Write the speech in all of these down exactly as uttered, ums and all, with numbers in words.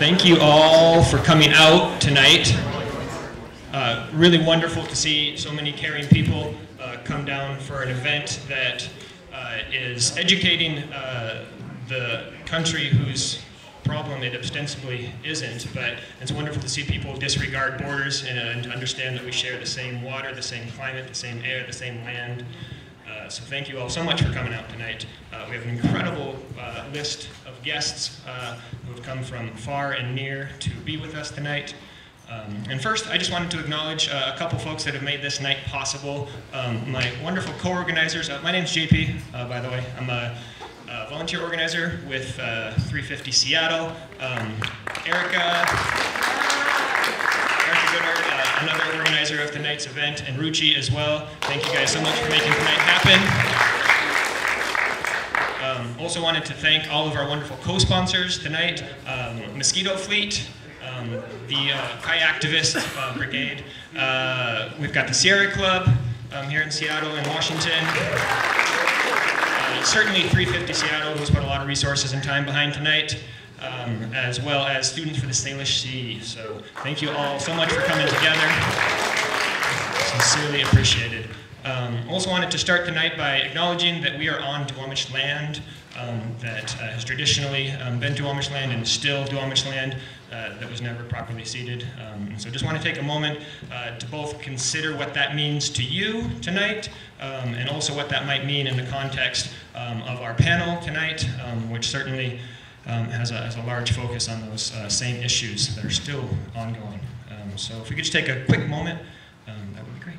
Thank you all for coming out tonight. Uh, really wonderful to see so many caring people uh, come down for an event that uh, is educating uh, the country whose problem it ostensibly isn't, but it's wonderful to see people disregard borders and understand that we share the same water, the same climate, the same air, the same land. Uh, so thank you all so much for coming out tonight. Uh, we have an incredible uh, list of guests uh, who have come from far and near to be with us tonight. Um, and first, I just wanted to acknowledge uh, a couple folks that have made this night possible. Um, my wonderful co-organizers. Uh, my name's J P, uh, by the way. I'm a, a volunteer organizer with uh, three fifty Seattle. Um, Erica, Erica Goodard, uh, another organizer of tonight's event, and Ruchi as well. Thank you guys so much for making tonight happen. Um, also wanted to thank all of our wonderful co-sponsors tonight, um, Mosquito Fleet, um, the uh, Kayaktivist uh, Brigade. Uh, we've got the Sierra Club um, here in Seattle and Washington. Uh, certainly three fifty Seattle, who's put a lot of resources and time behind tonight, um, as well as Students for the Salish Sea. So thank you all so much for coming together. Sincerely appreciated. Um, also wanted to start tonight by acknowledging that we are on Duwamish land, um, that uh, has traditionally um, been Duwamish land and is still Duwamish land uh, that was never properly ceded. Um, so just want to take a moment uh, to both consider what that means to you tonight, um, and also what that might mean in the context um, of our panel tonight, um, which certainly um, has, a, has a large focus on those uh, same issues that are still ongoing. Um, so if we could just take a quick moment, um, that would be great.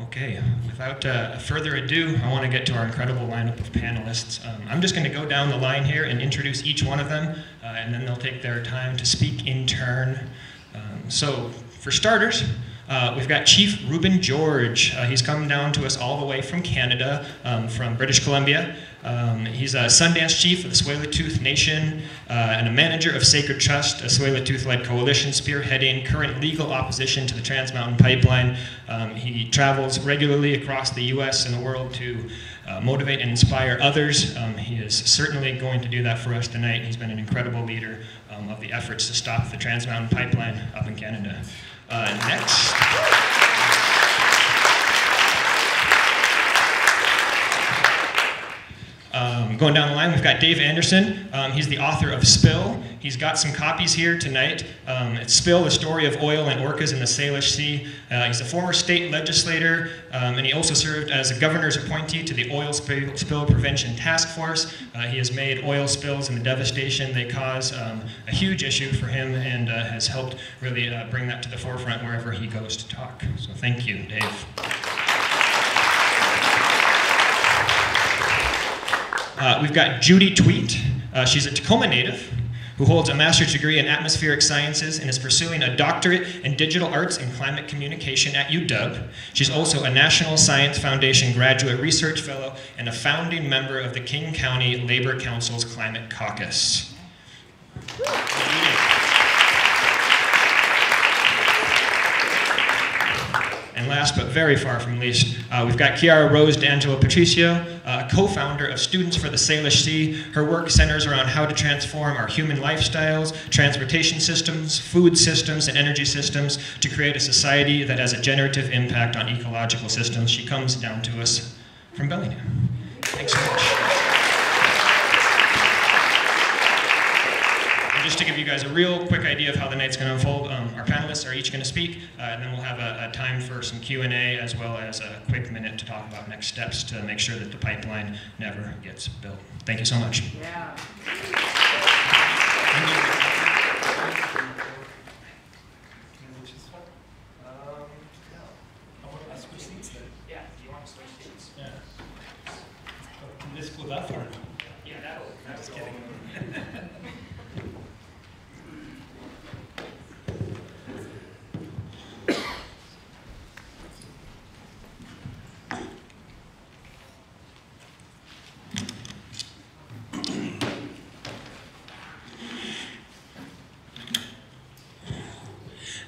Okay, without uh, further ado, I want to get to our incredible lineup of panelists. Um, I'm just going to go down the line here and introduce each one of them, uh, and then they'll take their time to speak in turn. Um, so, for starters, uh, we've got Chief Reuben George. Uh, he's come down to us all the way from Canada, um, from British Columbia. Um, he's a Sundance Chief of the Tsleil-Waututh Nation uh, and a manager of Sacred Trust, a Tsleil-Waututh-led coalition spearheading current legal opposition to the Trans Mountain Pipeline. Um, he travels regularly across the U S and the world to uh, motivate and inspire others. Um, he is certainly going to do that for us tonight. He's been an incredible leader um, of the efforts to stop the Trans Mountain Pipeline up in Canada. Uh, next. Um, going down the line, we've got Dave Anderson. Um, he's the author of Spill. He's got some copies here tonight. Um, it's Spill, the story of oil and orcas in the Salish Sea. Uh, he's a former state legislator, um, and he also served as a governor's appointee to the Oil Spill Prevention Task Force. Uh, he has made oil spills and the devastation they cause um, a huge issue for him, and uh, has helped really uh, bring that to the forefront wherever he goes to talk. So thank you, Dave. Uh, we've got Judy Tweet. Uh, she's a Tacoma native who holds a master's degree in atmospheric sciences and is pursuing a doctorate in digital arts and climate communication at U W. She's also a National Science Foundation graduate research fellow and a founding member of the King County Labor Council's Climate Caucus. And last, but very far from least, uh, we've got Chiara Rose D'Angelo Patricio, uh, co-founder of Students for the Salish Sea. Her work centers around how to transform our human lifestyles, transportation systems, food systems, and energy systems to create a society that has a generative impact on ecological systems. She comes down to us from Bellingham. Thanks so much. Just to give you guys a real quick idea of how the night's going to unfold, um, our panelists are each going to speak, uh, and then we'll have a, a time for some Q and A, as well as a quick minute to talk about next steps to make sure that the pipeline never gets built. Thank you so much. Yeah.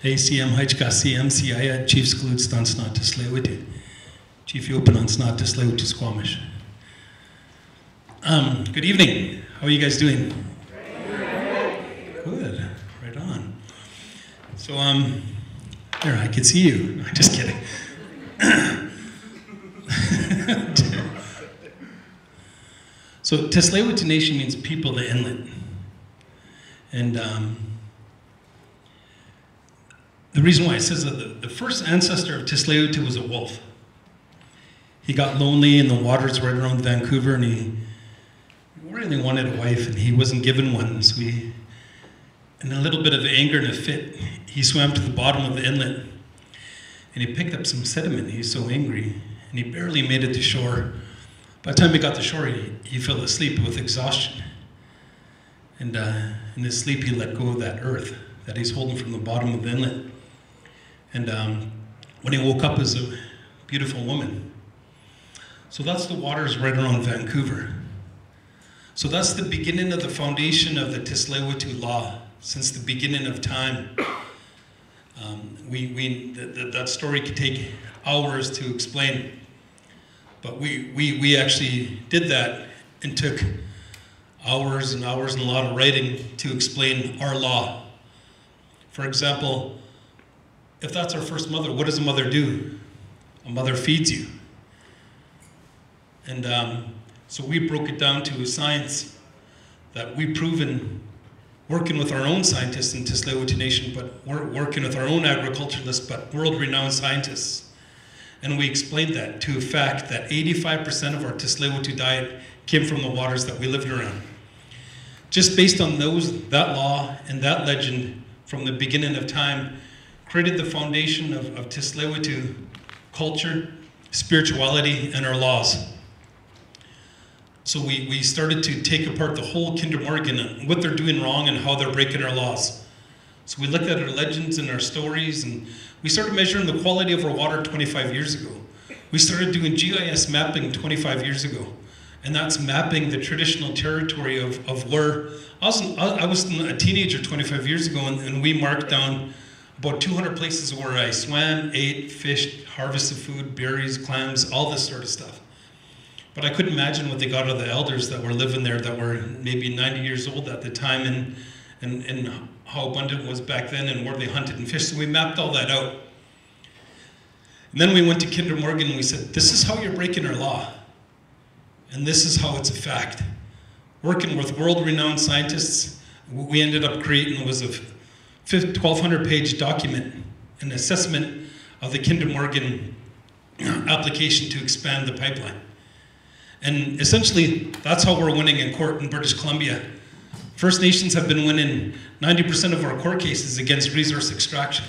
A C M Hajka C M C I A Chief Skluts Tansna Tislewiti. Chief Yopanans Tislewiti Squamish. Um, good evening. How are you guys doing? Good. Right on. So um there, I can see you. No, just kidding. So Tislewiti Nation means people the inlet. And um, the reason why it says that the, the first ancestor of Tislewiti was a wolf. He got lonely in the waters right around Vancouver, and he really wanted a wife, and he wasn't given one. So he, in a little bit of anger and a fit, he swam to the bottom of the inlet, and he picked up some sediment. He was so angry, and he barely made it to shore. By the time he got to shore, he, he fell asleep with exhaustion. And uh, in his sleep, he let go of that earth that he's holding from the bottom of the inlet. And um, when he woke up, as a beautiful woman. So that's the waters right around Vancouver. So that's the beginning of the foundation of the Tislewiti law, since the beginning of time. Um, we, we, th th that story could take hours to explain. But we, we, we actually did that and took hours and hours and a lot of writing to explain our law. For example, if that's our first mother, what does a mother do? A mother feeds you. And um, so we broke it down to a science that we've proven, working with our own scientists in Tislewiti Nation, but we're working with our own agriculturalists, but world-renowned scientists. And we explained that to a fact that eighty-five percent of our Tislewiti diet came from the waters that we lived around. Just based on those, that law and that legend from the beginning of time created the foundation of, of Tislewiti culture, spirituality, and our laws. So we, we started to take apart the whole Kinder Morgan and what they're doing wrong and how they're breaking our laws. So we looked at our legends and our stories, and we started measuring the quality of our water twenty-five years ago. We started doing G I S mapping twenty-five years ago. And that's mapping the traditional territory of, of where, I was, I was a teenager twenty-five years ago, and, and we marked down about two hundred places where I swam, ate, fished, harvested food, berries, clams, all this sort of stuff. But I couldn't imagine what they got out of the elders that were living there, that were maybe ninety years old at the time, and, and, and how abundant it was back then, and where they hunted and fished. So we mapped all that out. And then we went to Kinder Morgan and we said, this is how you're breaking our law. And this is how it's a fact. Working with world-renowned scientists, what we ended up creating was a twelve hundred page document, an assessment of the Kinder Morgan application to expand the pipeline. And essentially, that's how we're winning in court in British Columbia. First Nations have been winning ninety percent of our court cases against resource extraction.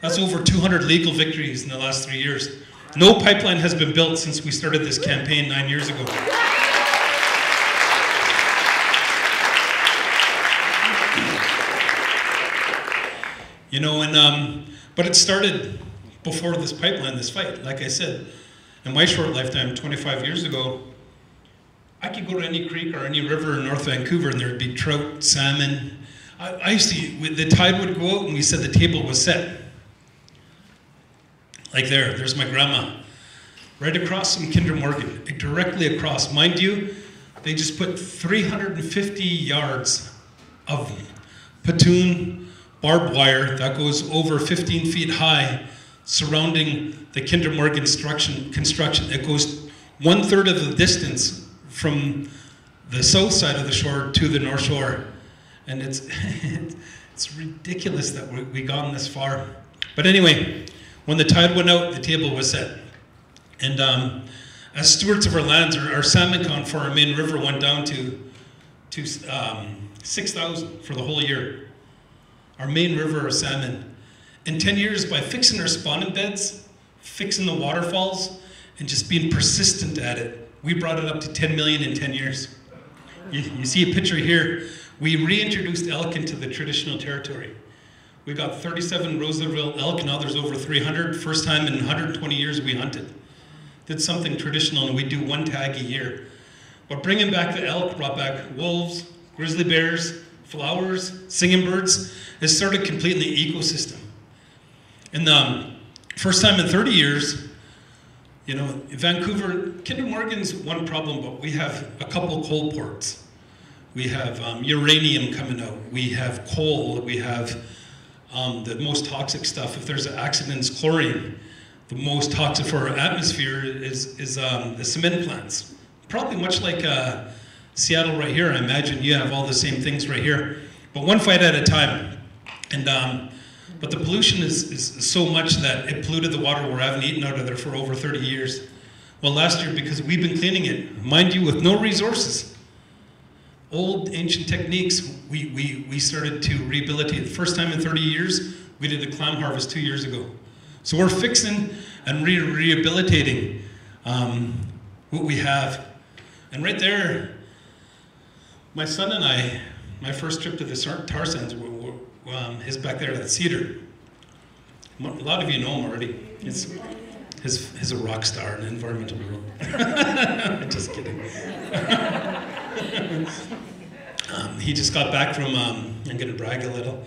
That's over two hundred legal victories in the last three years. No pipeline has been built since we started this campaign nine years ago. You know, and um, but it started before this pipeline, this fight. Like I said, in my short lifetime, twenty-five years ago, I could go to any creek or any river in North Vancouver, and there'd be trout, salmon. I, I used to, the tide would go out, and we said the table was set. Like there, there's my grandma. Right across from Kinder Morgan, directly across. Mind you, they just put three hundred fifty yards of platoon barbed wire that goes over fifteen feet high surrounding the Kinder Morgan construction. construction. It goes one third of the distance from the south side of the shore to the north shore. And it's, it's ridiculous that we, we gone this far. But anyway, when the tide went out, the table was set. And um, as stewards of our lands, our, our salmon count for our main river went down to, to um, six thousand for the whole year. Our main river of salmon. In ten years, by fixing our spawning beds, fixing the waterfalls, and just being persistent at it, we brought it up to ten million in ten years. You, you see a picture here. We reintroduced elk into the traditional territory. We got thirty-seven Roseville elk, now there's over three hundred. First time in one hundred twenty years we hunted. Did something traditional, and we do one tag a year. But bringing back the elk brought back wolves, grizzly bears, flowers, singing birds. It started completing the ecosystem. And um, first time in thirty years, you know, Vancouver, Kinder Morgan's one problem, but we have a couple coal ports. We have um, uranium coming out. We have coal. We have um, the most toxic stuff. If there's an accident, it's chlorine. The most toxic for our atmosphere is, is um, the cement plants. Probably much like uh, Seattle right here. I imagine you have all the same things right here. But one fight at a time. And um, But the pollution is, is so much that it polluted the water we haven't eaten out of there for over thirty years. Well, last year, because we've been cleaning it, mind you, with no resources. Old ancient techniques, we, we, we started to rehabilitate. First time in thirty years, we did a clam harvest two years ago. So we're fixing and re rehabilitating um, what we have. And right there, my son and I, my first trip to the tar sands, Um, his back there, that cedar. A lot of you know him already. It's, his, he's a rock star in the environmental world. Just kidding. um, he just got back from, um, I'm going to brag a little.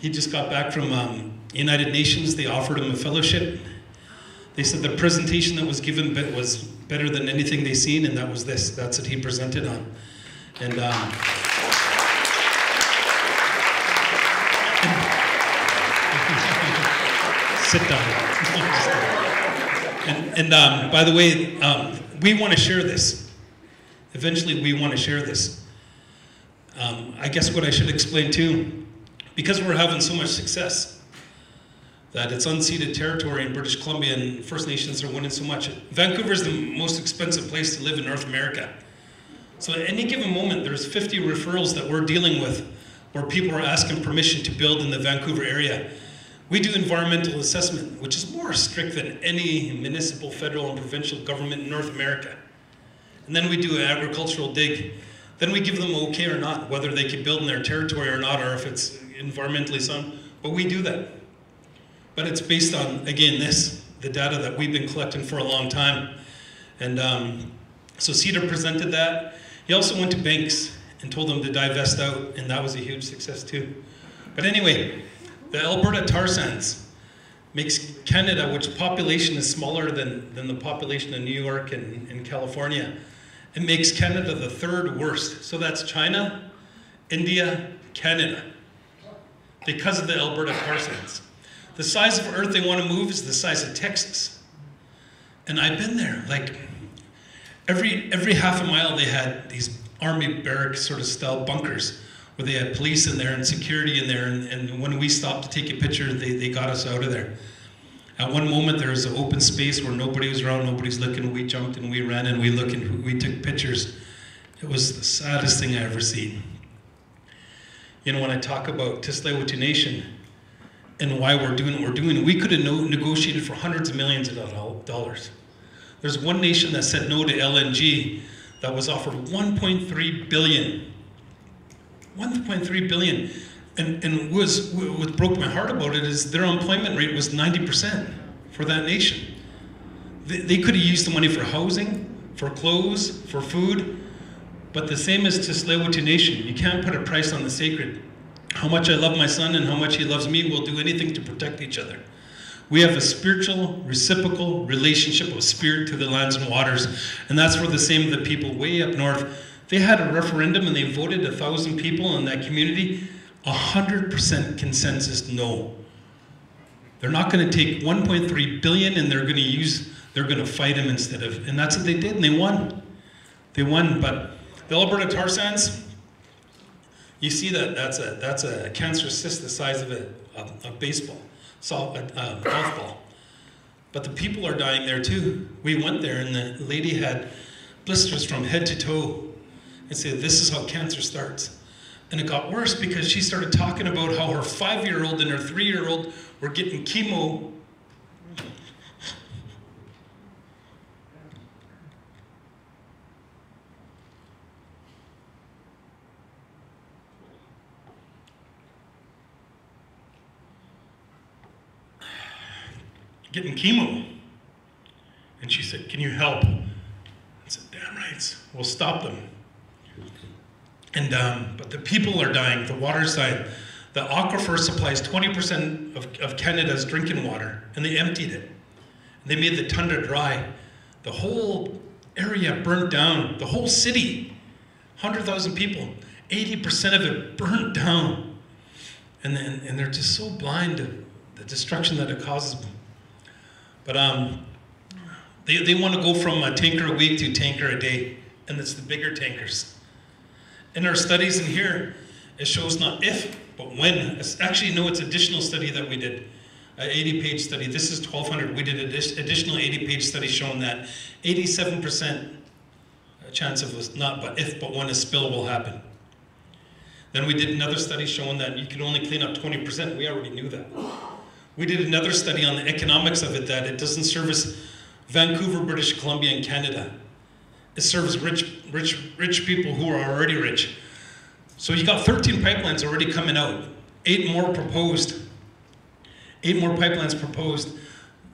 He just got back from um, United Nations. They offered him a fellowship. They said the presentation that was given was better than anything they seen, and that was this. That's what he presented on. And. Um, Sit down. and and um, by the way, um, we want to share this. Eventually, we want to share this. Um, I guess what I should explain too, because we're having so much success, that it's unceded territory in British Columbia and First Nations are winning so much. Vancouver is the most expensive place to live in North America. So at any given moment, there's fifty referrals that we're dealing with where people are asking permission to build in the Vancouver area. We do environmental assessment, which is more strict than any municipal, federal, and provincial government in North America. And then we do an agricultural dig. Then we give them okay or not, whether they can build in their territory or not, or if it's environmentally sound. But we do that. But it's based on, again, this, the data that we've been collecting for a long time. And um, so Cedar presented that. He also went to banks and told them to divest out, and that was a huge success too. But anyway, the Alberta tar sands makes Canada, which population is smaller than, than the population in New York and, and California, it makes Canada the third worst. So that's China, India, Canada, because of the Alberta tar sands. The size of Earth they want to move is the size of Texas. And I've been there. Like every, every half a mile they had these army barracks sort of style bunkers. They had police in there and security in there, and, and when we stopped to take a picture, they, they got us out of there. At one moment, there was an open space where nobody was around, nobody's looking. We jumped and we ran and we looked and we took pictures. It was the saddest thing I ever seen. You know, when I talk about Tsleil-Waututh Nation and why we're doing what we're doing, we could have no, negotiated for hundreds of millions of dollars. There's one nation that said no to L N G that was offered one point three billion. one point three billion, and and was what broke my heart about it is their unemployment rate was ninety percent for that nation. They, they could have used the money for housing, for clothes, for food, but the same as Tsleil-Waututh Nation, you can't put a price on the sacred. How much I love my son and how much he loves me, we'll do anything to protect each other. We have a spiritual, reciprocal relationship of spirit to the lands and waters, and that's where the same of the people way up north. They had a referendum and they voted a thousand people in that community, one hundred percent consensus no. They're not going to take one point three billion and they're going to use, they're going to fight them instead of, and that's what they did and they won. They won, but the Alberta tar sands, you see that that's a, that's a cancerous cyst the size of a, a, a baseball, so a, a golf ball. But the people are dying there too. We went there and the lady had blisters from head to toe. And say, this is how cancer starts. And it got worse because she started talking about how her five-year-old and her three-year-old were getting chemo. Getting chemo. And she said, can you help? I said, damn right, we'll stop them. And, um, but the people are dying, the water's dying. The aquifer supplies twenty percent of, of Canada's drinking water, and they emptied it. They made the tundra dry. The whole area burnt down, the whole city, one hundred thousand people, eighty percent of it burnt down. And, then, and they're just so blind to the destruction that it causes them. But um, they, they want to go from a tanker a week to a tanker a day, and it's the bigger tankers. In our studies in here, it shows not if, but when. It's actually, no, it's an additional study that we did, an eighty page study. This is twelve hundred. We did an additional eighty page study showing that eighty-seven percent chance of not but if, but when a spill will happen. Then we did another study showing that you can only clean up twenty percent. We already knew that. We did another study on the economics of it, that it doesn't service Vancouver, British Columbia, and Canada. It serves rich, rich, rich people who are already rich. So you got thirteen pipelines already coming out, eight more proposed, eight more pipelines proposed.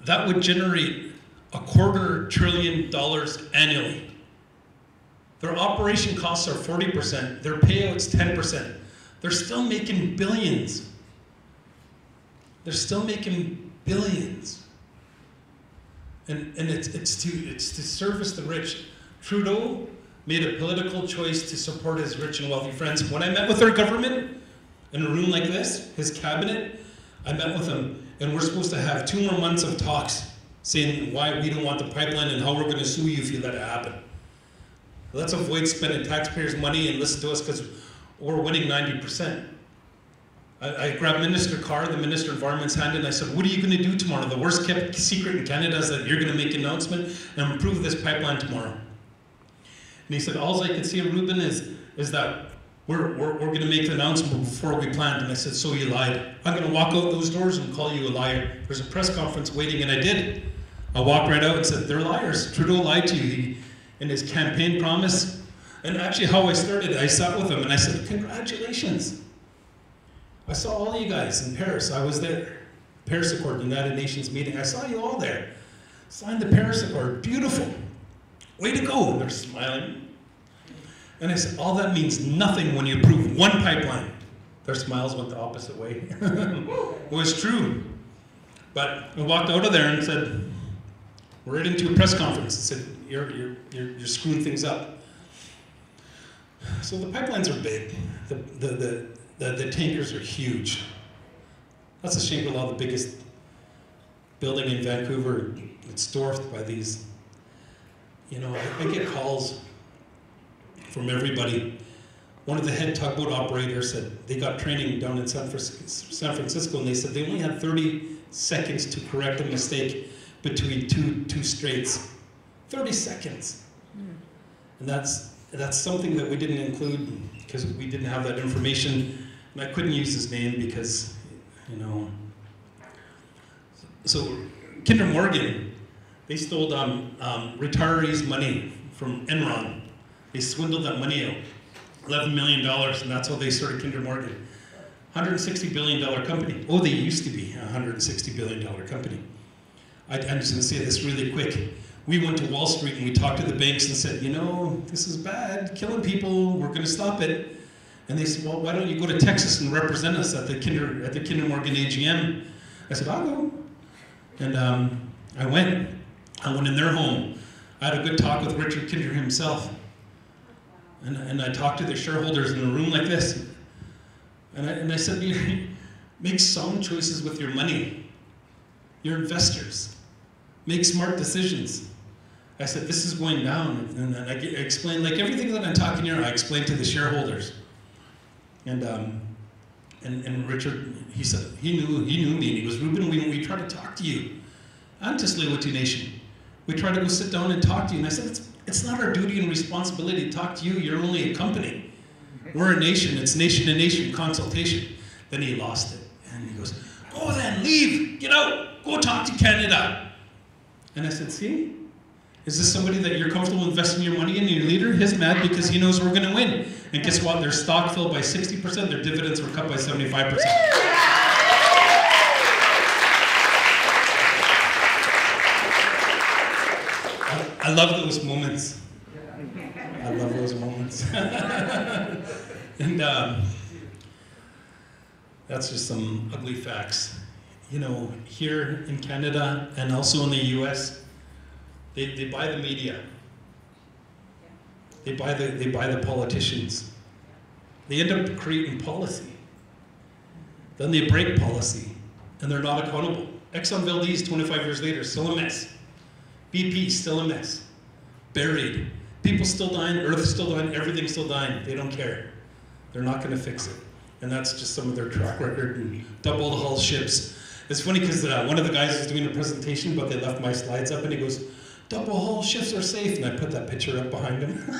That would generate a quarter trillion dollars annually. Their operation costs are forty percent, their payouts ten percent. They're still making billions. They're still making billions. And, and it's, it's, to, it's to service the rich. Trudeau made a political choice to support his rich and wealthy friends. When I met with our government in a room like this, his cabinet, I met with him, and we're supposed to have two more months of talks saying why we don't want the pipeline and how we're going to sue you if you let it happen. Let's avoid spending taxpayers' money and listen to us because we're winning ninety percent. I, I grabbed Minister Carr, the Minister of Environment's hand, and I said, what are you going to do tomorrow? The worst kept secret in Canada is that you're going to make an announcement and approve this pipeline tomorrow. And he said, all I can see, Ruben, is, is that we're, we're, we're going to make the announcement before we planned. And I said, so you lied. I'm going to walk out those doors and call you a liar. There's a press conference waiting, and I did. I walked right out and said, they're liars. Trudeau lied to you. He, in his campaign promise. And actually how I started, I sat with him and I said, congratulations. I saw all you guys in Paris. I was there. Paris Accord, United Nations meeting. I saw you all there. Signed the Paris Accord. Beautiful. Way to go, and they're smiling. And I said, all that means nothing when you approve one pipeline. Their smiles went the opposite way. It was true. But I walked out of there and said, we're right into a press conference. I said, you're, you're, you're, you're screwing things up. So the pipelines are big. The, the, the, the, the tankers are huge. That's a shame with all the biggest building in Vancouver. It's dwarfed by these. You know, I, I get calls from everybody. One of the head tugboat operators said they got training down in San Francisco, and they said they only had thirty seconds to correct a mistake between two two straits. thirty seconds. Mm. And that's, that's something that we didn't include because we didn't have that information. And I couldn't use his name because, you know. So Kinder Morgan, they stole um, um, retirees' money from Enron. They swindled that money out, eleven million dollars, and that's how they started Kinder Morgan. one hundred sixty billion dollar company. Oh, they used to be a one hundred sixty billion dollar company. I, I'm just gonna say this really quick. We went to Wall Street and we talked to the banks and said, you know, this is bad, killing people, we're gonna stop it. And they said, well, why don't you go to Texas and represent us at the Kinder, at the Kinder Morgan A G M? I said, I'll go. And um, I went. I went in their home. I had a good talk with Richard Kinder himself. And, and I talked to their shareholders in a room like this. And I, and I said, make sound choices with your money. You're investors. Make smart decisions. I said, this is going down. And then I explained, like everything that I'm talking here, I explained to the shareholders. And, um, and, and Richard, he said, he knew, he knew me. And he goes, Ruben, we, we try to talk to you. I'm just Tsleil-Waututh Nation. We try to go sit down and talk to you. And I said, it's, it's not our duty and responsibility to talk to you. You're only a company. We're a nation. It's nation to nation consultation. Then he lost it. And he goes, go then, leave, get out, go talk to Canada. And I said, see, is this somebody that you're comfortable investing your money in? Your leader, he's mad because he knows we're going to win. And guess what? Their stock fell by sixty percent. Their dividends were cut by seventy-five percent. I, I love those moments. I love those moments. And um, That's just some ugly facts. You know, here in Canada and also in the U S, they, they buy the media. They buy the, they buy the politicians. They end up creating policy. Then they break policy, and they're not accountable. Exxon Valdez, twenty-five years later, still a mess. B P, still a mess. Buried. People still dying, Earth's still dying, everything's still dying. They don't care. They're not going to fix it. And that's just some of their track record and doubled hull ships. It's funny because uh, one of the guys was doing a presentation, but they left my slides up, and he goes, double hull ships are safe. And I put that picture up behind him.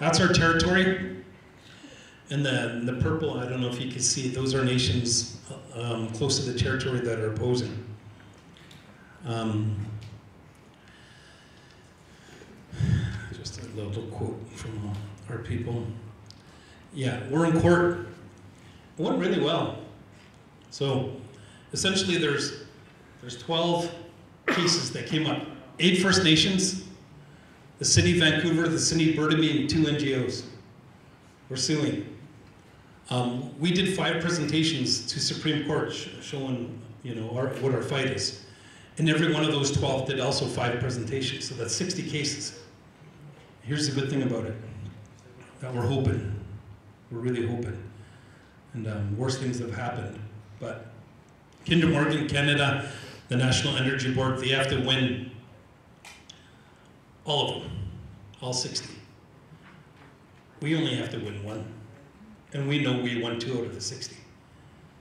That's our territory. And the, the purple, I don't know if you can see, those are nations um, close to the territory that are opposing. Um, just a little quote from our people. Yeah, we're in court. It went really well. So essentially there's, there's twelve cases that came up. Eight First Nations, the city of Vancouver, the city of Burnaby, and two N G Os. We're suing. Um, we did five presentations to Supreme Court sh showing you know, our, what our fight is. And every one of those twelve did also five presentations, so that's sixty cases. Here's the good thing about it, that we're hoping. We're really hoping. And um, worse things have happened. But Kinder Morgan, Canada, the National Energy Board, they have to win all of them, all sixty. We only have to win one. And we know we won two out of the sixty.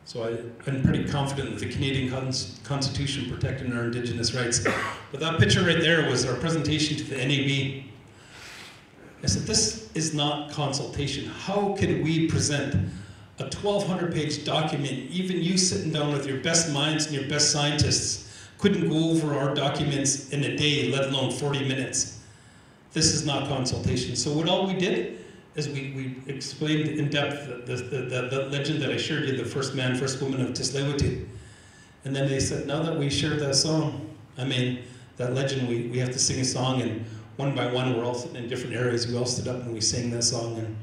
So I, I'm pretty confident that the Canadian cons Constitution protecting our Indigenous rights. But that picture right there was our presentation to the N A B. I said, this is not consultation. How could we present a twelve hundred page document? Even you sitting down with your best minds and your best scientists couldn't go over our documents in a day, let alone forty minutes. This is not consultation. So what all we did is we, we explained in depth the, the, the, the legend that I shared you, the first man, first woman of Tisleawati. And then they said, now that we shared that song, I mean, that legend, we, we have to sing a song, and one by one, we're all sitting in different areas. We all stood up and we sang that song, and,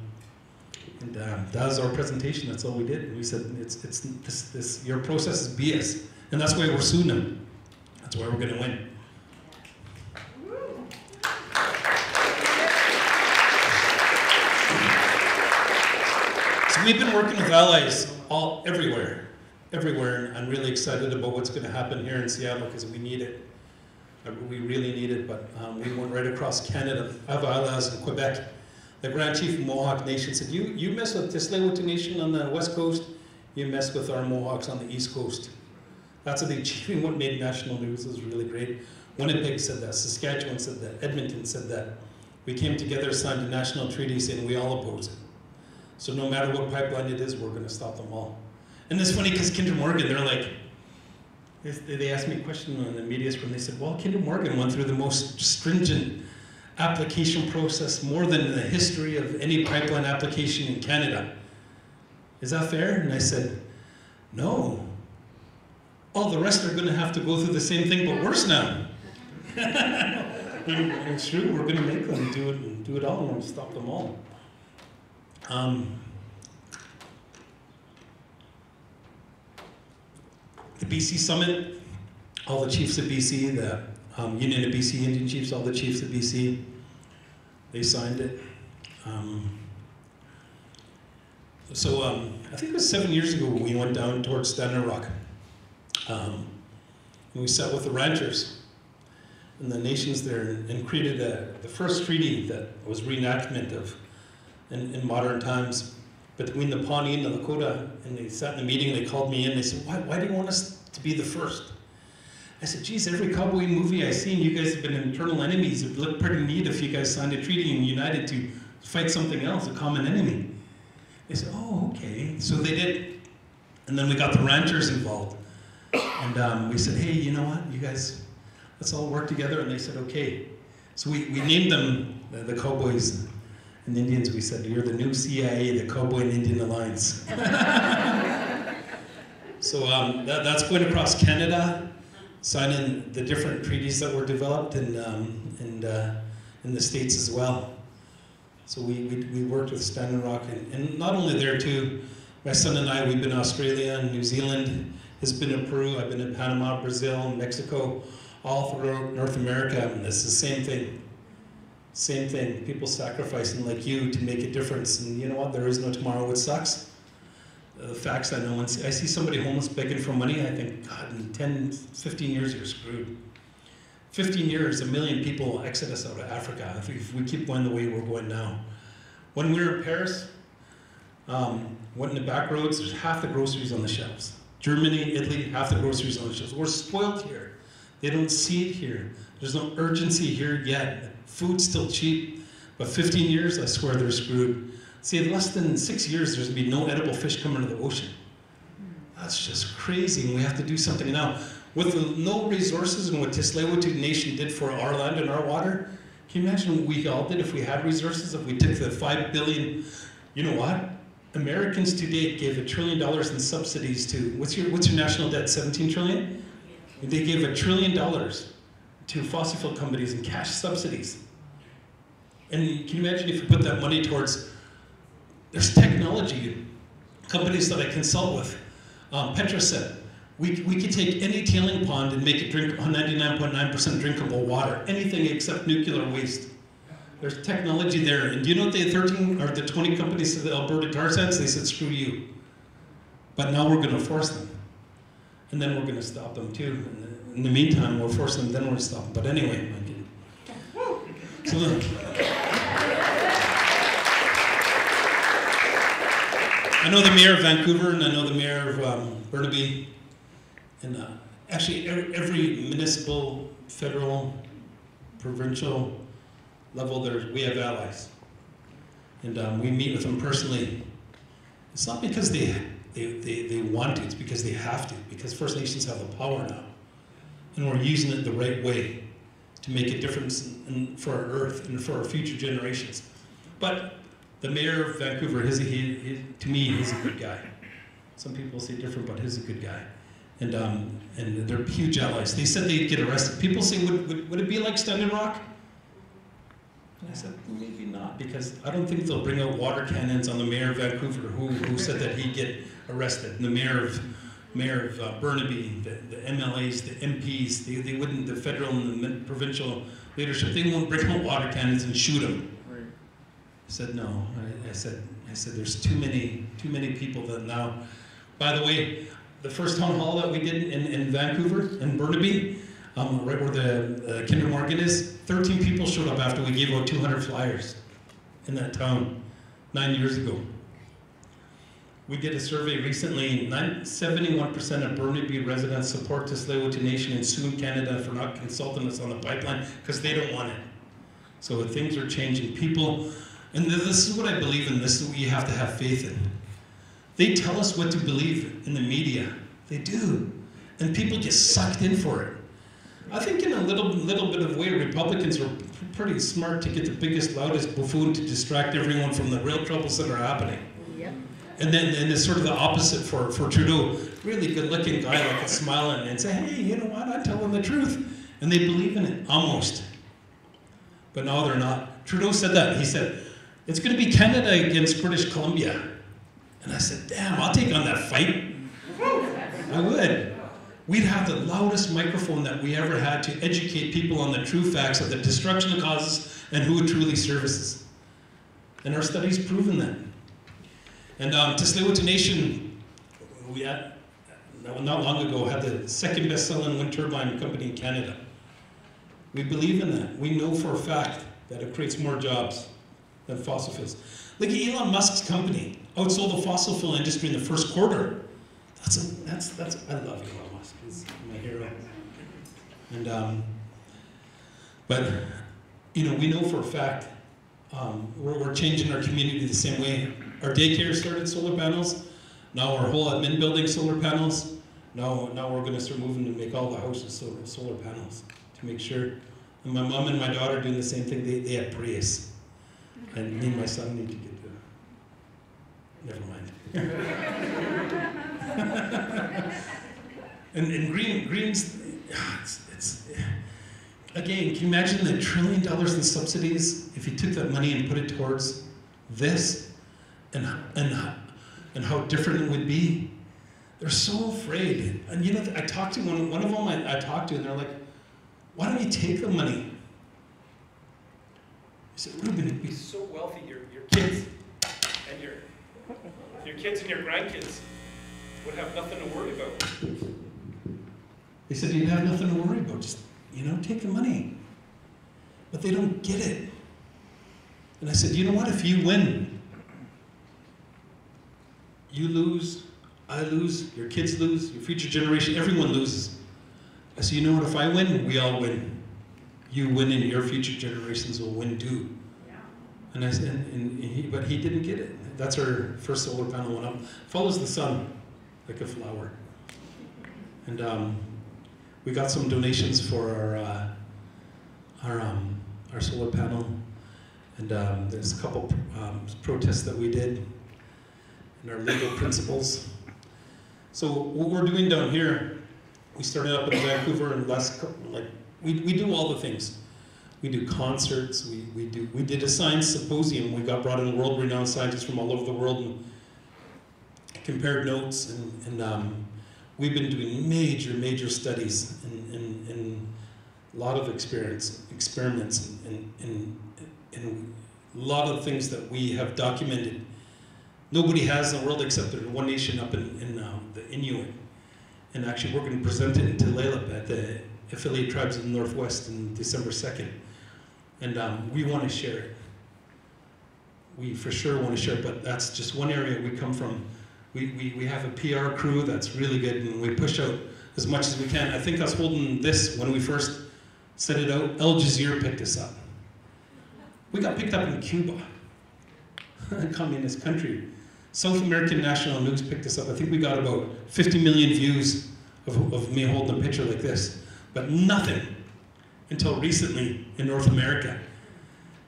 and uh, that was our presentation. That's all we did. And we said, it's, it's, this, this, your process is B S. And that's why we're suing them. That's why we're gonna win. We've been working with allies all everywhere, everywhere, and I'm really excited about what's going to happen here in Seattle because we need it. We really need it, but um, we went right across Canada. I have allies in Quebec. The Grand Chief of Mohawk Nation said, you, you mess with the Tsleil-Waututh Nation on the west coast, you mess with our Mohawks on the east coast. That's what the achieving what made national news. It was really great. Winnipeg said that, Saskatchewan said that, Edmonton said that. We came together, signed a national treaty saying we all oppose it. So no matter what pipeline it is, we're going to stop them all. And it's funny because Kinder Morgan, they're like, they asked me a question on the media screen. They said, well, Kinder Morgan went through the most stringent application process, more than in the history of any pipeline application in Canada. Is that fair? And I said, no. All the rest are going to have to go through the same thing, but worse now. It's true. We're going to make them do it and do it all, and we'll stop them all. Um, the B C Summit, all the chiefs of B C, the um, Union of B C Indian Chiefs, all the chiefs of B C, they signed it. Um, so um, I think it was seven years ago when we went down towards Standing Rock. Um, and we sat with the ranchers and the nations there and created a, the first treaty that was reenactment of In, in modern times, between the Pawnee and the Lakota, and they sat in a meeting, they called me in, they said, why, why do you want us to be the first? I said, geez, every cowboy movie I've seen, you guys have been internal enemies. It would look pretty neat if you guys signed a treaty and united to fight something else, a common enemy. They said, oh, okay. So they did. And then we got the ranchers involved. And um, we said, hey, you know what, you guys, let's all work together. And they said, okay. So we, we named them the, the Cowboys. And Indians, we said, you're the new C I A, the Cowboy and Indian Alliance. So um, that, that's going across Canada, signing the different treaties that were developed, and um, and uh, in the States as well. So we, we, we worked with Standard Rock, and, and not only there too, my son and I, we've been in Australia and New Zealand, has been in Peru, I've been in Panama, Brazil, Mexico, all throughout North America, and it's the same thing. Same thing, people sacrificing like you to make a difference, and you know what, there is no tomorrow, it sucks. The facts I know, and I see somebody homeless begging for money, I think, God, in ten, fifteen years you're screwed. fifteen years, a million people will exit us out of Africa if we, if we keep going the way we're going now. When we were in Paris, um, went in the back roads, there's half the groceries on the shelves. Germany, Italy, half the groceries on the shelves. We're spoiled here. They don't see it here. There's no urgency here yet. Food's still cheap, but fifteen years, I swear they're screwed. See, in less than six years, there's gonna be no edible fish coming to the ocean. That's just crazy, and we have to do something now. With the, no resources and what Te Tsleil-Waututh Nation did for our land and our water, can you imagine what we all did if we had resources, if we took the five billion, you know what? Americans today gave a trillion dollars in subsidies to, what's your, what's your national debt, seventeen trillion? They gave a trillion dollars to fossil fuel companies in cash subsidies. And can you imagine if you put that money towards, there's technology, companies that I consult with. Um, Petroset, we, we could take any tailing pond and make it drink ninety-nine point nine percent drinkable water, anything except nuclear waste. There's technology there. And do you know what the thirteen or the twenty companies of the Alberta tar sands? They said, screw you. But now we're gonna force them. And then we're gonna stop them too. And in the meantime, we'll force them, then we're gonna stop them. But anyway, I'm kidding. So look. I know the mayor of Vancouver, and I know the mayor of um, Burnaby, and uh, actually every, every municipal, federal, provincial level, there we have allies, and um, we meet with them personally. It's not because they, they they they want to; it's because they have to. Because First Nations have the power now, and we're using it the right way to make a difference in, in, for our earth and for our future generations. But the mayor of Vancouver, his, he, he, to me, he's a good guy. Some people say different, but he's a good guy. And, um, and they're huge allies. They said they'd get arrested. People say, would, would, would it be like Standing Rock? And I said, maybe not, because I don't think they'll bring out water cannons on the mayor of Vancouver, who, who said that he'd get arrested. And the mayor of, mayor of uh, Burnaby, the, the M L As, the M Ps, they, they wouldn't, the federal and the provincial leadership, they won't bring out water cannons and shoot them. I said no. I, I said I said there's too many too many people that now. By the way, the first town hall that we did in, in Vancouver in Burnaby, um, right where the uh, Kinder Morgan is, thirteen people showed up after we gave out two hundred flyers in that town nine years ago. We did a survey recently. seventy-one percent of Burnaby residents support Te Tsleil-Waututh Nation and soon Canada for not consulting us on the pipeline because they don't want it. So things are changing. People. And this is what I believe in, this is what you have to have faith in. They tell us what to believe in the media. They do. And people get sucked in for it. I think in a little, little bit of way, Republicans are pretty smart to get the biggest, loudest buffoon to distract everyone from the real troubles that are happening. Yep. And then and it's sort of the opposite for, for Trudeau. Really good-looking guy that can smile and say, hey, you know what, I tell them the truth. And they believe in it, almost. But now they're not. Trudeau said that, he said, it's going to be Canada against British Columbia. And I said, damn, I'll take on that fight. I would. We'd have the loudest microphone that we ever had to educate people on the true facts of the destruction it causes and who it truly services. And our studies proven that. And um, Te Tsleil-Waututh Nation, we had, not long ago, had the second best-selling wind turbine company in Canada. We believe in that. We know for a fact that it creates more jobs than fossil fuels. Look at Elon Musk's company, outsold the fossil fuel industry in the first quarter. That's, a, that's, that's, I love Elon Musk, he's my hero. And, um, but, you know, we know for a fact, um, we're, we're changing our community the same way. Our daycare started solar panels, now our whole admin building solar panels, now, now we're gonna start moving to make all the houses solar, solar panels to make sure. And my mom and my daughter are doing the same thing, they, they have Prius. And me and my son need to get to, never mind. and and green, greens, it's, it's, Again, can you imagine the trillion dollars in subsidies if you took that money and put it towards this, and and and how different it would be? They're so afraid. And you know, I talked to one one of them. I, I talked to, and they're like, "Why don't you take the money?" I said, "Ruben, you'd be so wealthy. Your your kids and your your kids and your grandkids would have nothing to worry about." They said, "You'd have nothing to worry about. Just, you know, take the money." But they don't get it. And I said, you know what, if you win, you lose, I lose, your kids lose, your future generation, everyone loses. I said, you know what, if I win, we all win. You win and your future generations will win too. Yeah. And I said, and, and he, but he didn't get it. That's our first solar panel went up. Follows the sun like a flower. And um, we got some donations for our, uh, our, um, our solar panel. And um, there's a couple um, protests that we did and our legal principles. So what we're doing down here, we started up in Vancouver, and last couple, like we, we do all the things. We do concerts, we, we, do, we did a science symposium. We got brought in world-renowned scientists from all over the world and compared notes, and, and um, we've been doing major, major studies and, and, and a lot of experience, experiments and, and, and and a lot of things that we have documented. Nobody has in the world except there's one nation up in, in um, the Inuit. And actually we're going to present it in Tulalip at the Affiliate Tribes of the Northwest on December second. And um, we want to share it. We for sure want to share it, but that's just one area we come from. We, we, we have a P R crew that's really good, and we push out as much as we can. I think us holding this when we first set it out, Al Jazeera picked us up. We got picked up in Cuba, a communist country. South American National News picked us up. I think we got about fifty million views of, of me holding a picture like this, but nothing until recently in North America.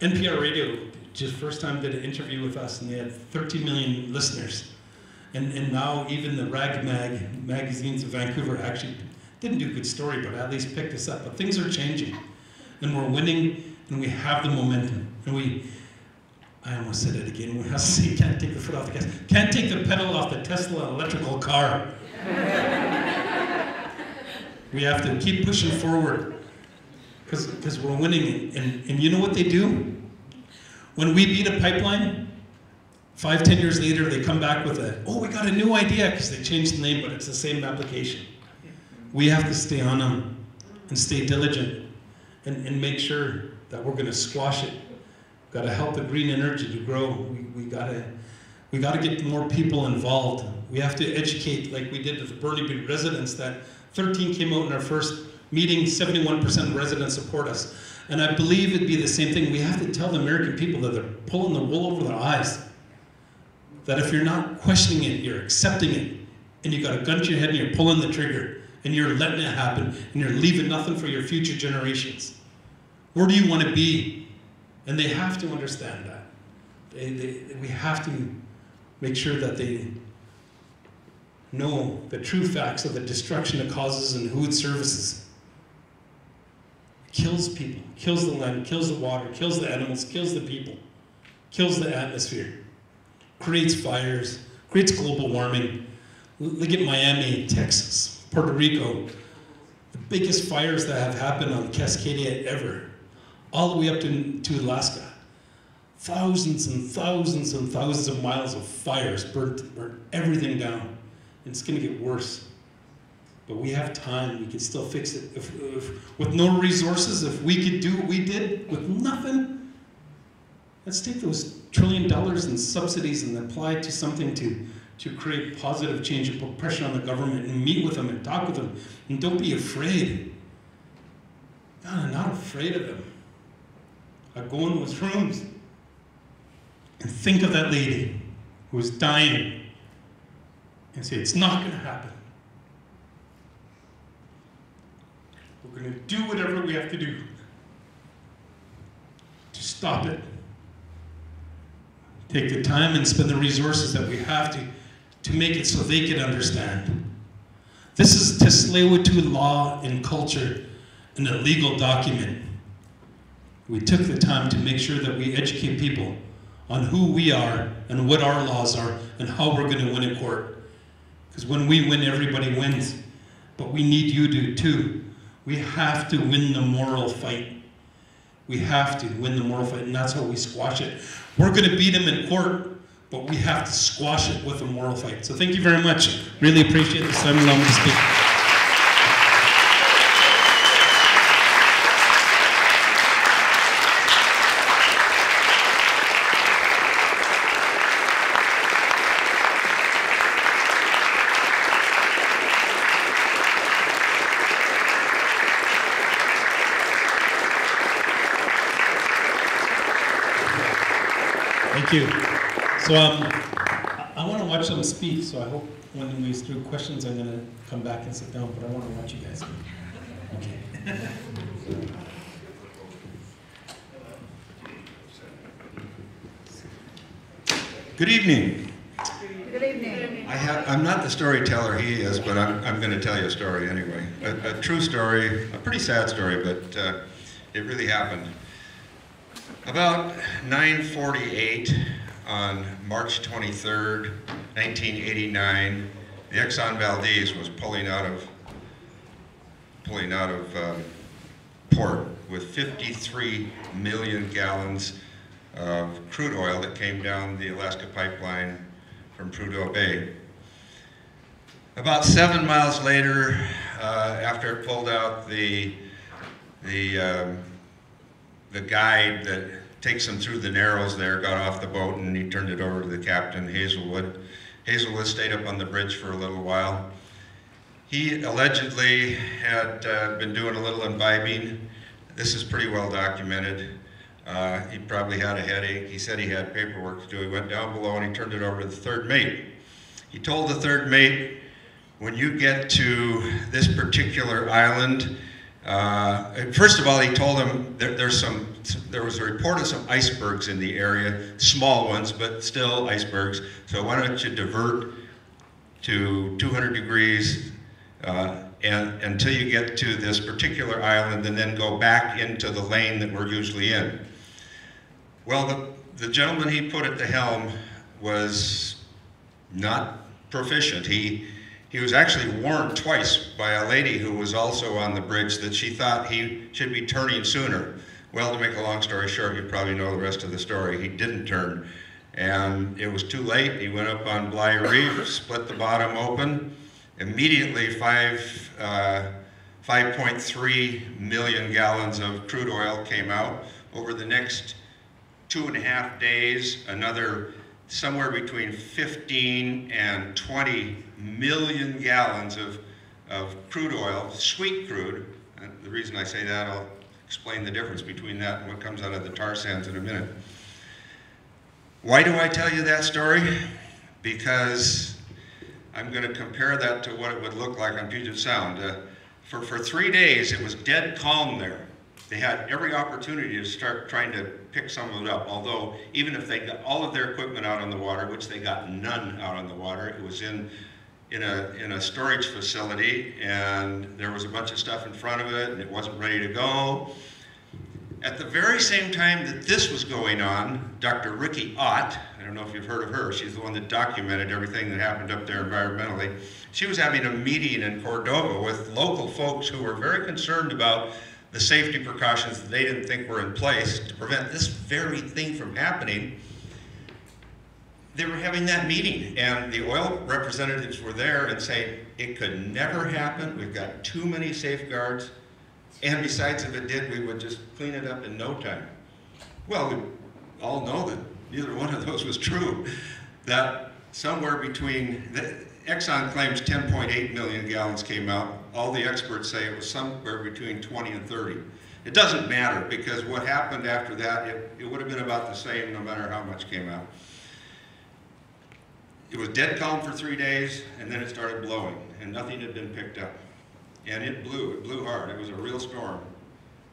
N P R Radio, just first time did an interview with us, and they had thirteen million listeners. And, and now even the Rag Mag magazines of Vancouver actually didn't do a good story, but at least picked us up. But things are changing, and we're winning. And we have the momentum, and we, I almost said it again, we have to say, can't take the foot off the gas, can't take the pedal off the Tesla electrical car. We have to keep pushing forward, because we're winning, and, and you know what they do? When we beat a pipeline, five, ten years later, they come back with a, oh, we got a new idea, because they changed the name, but it's the same application. We have to stay on them, and stay diligent, and, and make sure that we're going to squash it. We've got to help the green energy to grow. We, we gotta, we gotta get more people involved. We have to educate, like we did with the Burnaby residents. That thirteen came out in our first meeting. seventy-one percent of residents support us, and I believe it'd be the same thing. We have to tell the American people that they're pulling the wool over their eyes. That if you're not questioning it, you're accepting it, and you got a gun to your head and you're pulling the trigger, and you're letting it happen, and you're leaving nothing for your future generations. Where do you want to be? And they have to understand that. They, they, we have to make sure that they know the true facts of the destruction it causes and who it services. It kills people, kills the land, kills the water, kills the animals, kills the people, kills the atmosphere, creates fires, creates global warming. Look at Miami, Texas, Puerto Rico, the biggest fires that have happened on Cascadia ever. All the way up to, to Alaska. Thousands and thousands and thousands of miles of fires burnt, burnt everything down. And it's going to get worse. But we have time. We can still fix it. If, if, with no resources, if we could do what we did with nothing, let's take those trillion dollars in subsidies and apply it to something to, to create positive change and put pressure on the government and meet with them and talk with them. And don't be afraid. God, I'm not afraid of them. I go in those rooms and think of that lady who was dying and say, it's not going to happen. We're going to do whatever we have to do to stop it. Take the time and spend the resources that we have to to make it so they can understand. This is Tsleil-Waututh law and culture. in a legal document. We took the time to make sure that we educate people on who we are and what our laws are and how we're going to win in court. Because when we win, everybody wins. But we need you to too. We have to win the moral fight. We have to win the moral fight, and that's how we squash it. We're going to beat them in court, but we have to squash it with a moral fight. So thank you very much. Really appreciate this time allowing me to speak. Thank you. So um, I, I want to watch them speak, so I hope when we do questions I'm going to come back and sit down, but I want to watch you guys. Okay. Good evening. Good evening. I have, I'm not the storyteller he is, but I'm, I'm going to tell you a story anyway. A, a true story, a pretty sad story, but uh, it really happened. About nine forty-eight on March twenty-third, nineteen eighty-nine, the Exxon Valdez was pulling out of pulling out of um, port with fifty-three million gallons of crude oil that came down the Alaska pipeline from Prudhoe Bay. About seven miles later, uh, after it pulled out, the the um, The guide that takes them through the narrows there got off the boat, and he turned it over to the captain, Hazelwood. Hazelwood stayed up on the bridge for a little while. He allegedly had uh, been doing a little imbibing. This is pretty well documented. Uh, he probably had a headache. He said he had paperwork to do. He went down below and he turned it over to the third mate. He told the third mate, when you get to this particular island, Uh, first of all, he told him there, there's some, there was a report of some icebergs in the area, small ones, but still icebergs. So why don't you divert to two hundred degrees uh, and, until you get to this particular island, and then go back into the lane that we're usually in. Well, the, the gentleman he put at the helm was not proficient. He He was actually warned twice by a lady who was also on the bridge that she thought he should be turning sooner. Well, to make a long story short, you probably know the rest of the story. He didn't turn, and it was too late. He went up on Bly Reef, split the bottom open. Immediately, five, uh, five point three million gallons of crude oil came out. Over the next two and a half days, another somewhere between fifteen and twenty million gallons of, of crude oil, sweet crude. And the reason I say that, I'll explain the difference between that and what comes out of the tar sands in a minute. Why do I tell you that story? Because I'm going to compare that to what it would look like on Puget Sound. Uh, for, for three days, it was dead calm there. They had every opportunity to start trying to pick some of it up, although even if they got all of their equipment out on the water, which they got none out on the water, it was in, in, a, in a storage facility, and there was a bunch of stuff in front of it, and it wasn't ready to go. At the very same time that this was going on, Doctor Ricky Ott, I don't know if you've heard of her, she's the one that documented everything that happened up there environmentally. She was having a meeting in Cordova with local folks who were very concerned about the safety precautions that they didn't think were in place to prevent this very thing from happening. They were having that meeting, and the oil representatives were there and saying, it could never happen, we've got too many safeguards, and besides, if it did, we would just clean it up in no time. Well, we all know that neither one of those was true. That somewhere between, the, Exxon claims ten point eight million gallons came out. All the experts say it was somewhere between twenty and thirty. It doesn't matter, because what happened after that, it, it would have been about the same no matter how much came out. It was dead calm for three days, and then it started blowing, and nothing had been picked up. And it blew, it blew hard. It was a real storm.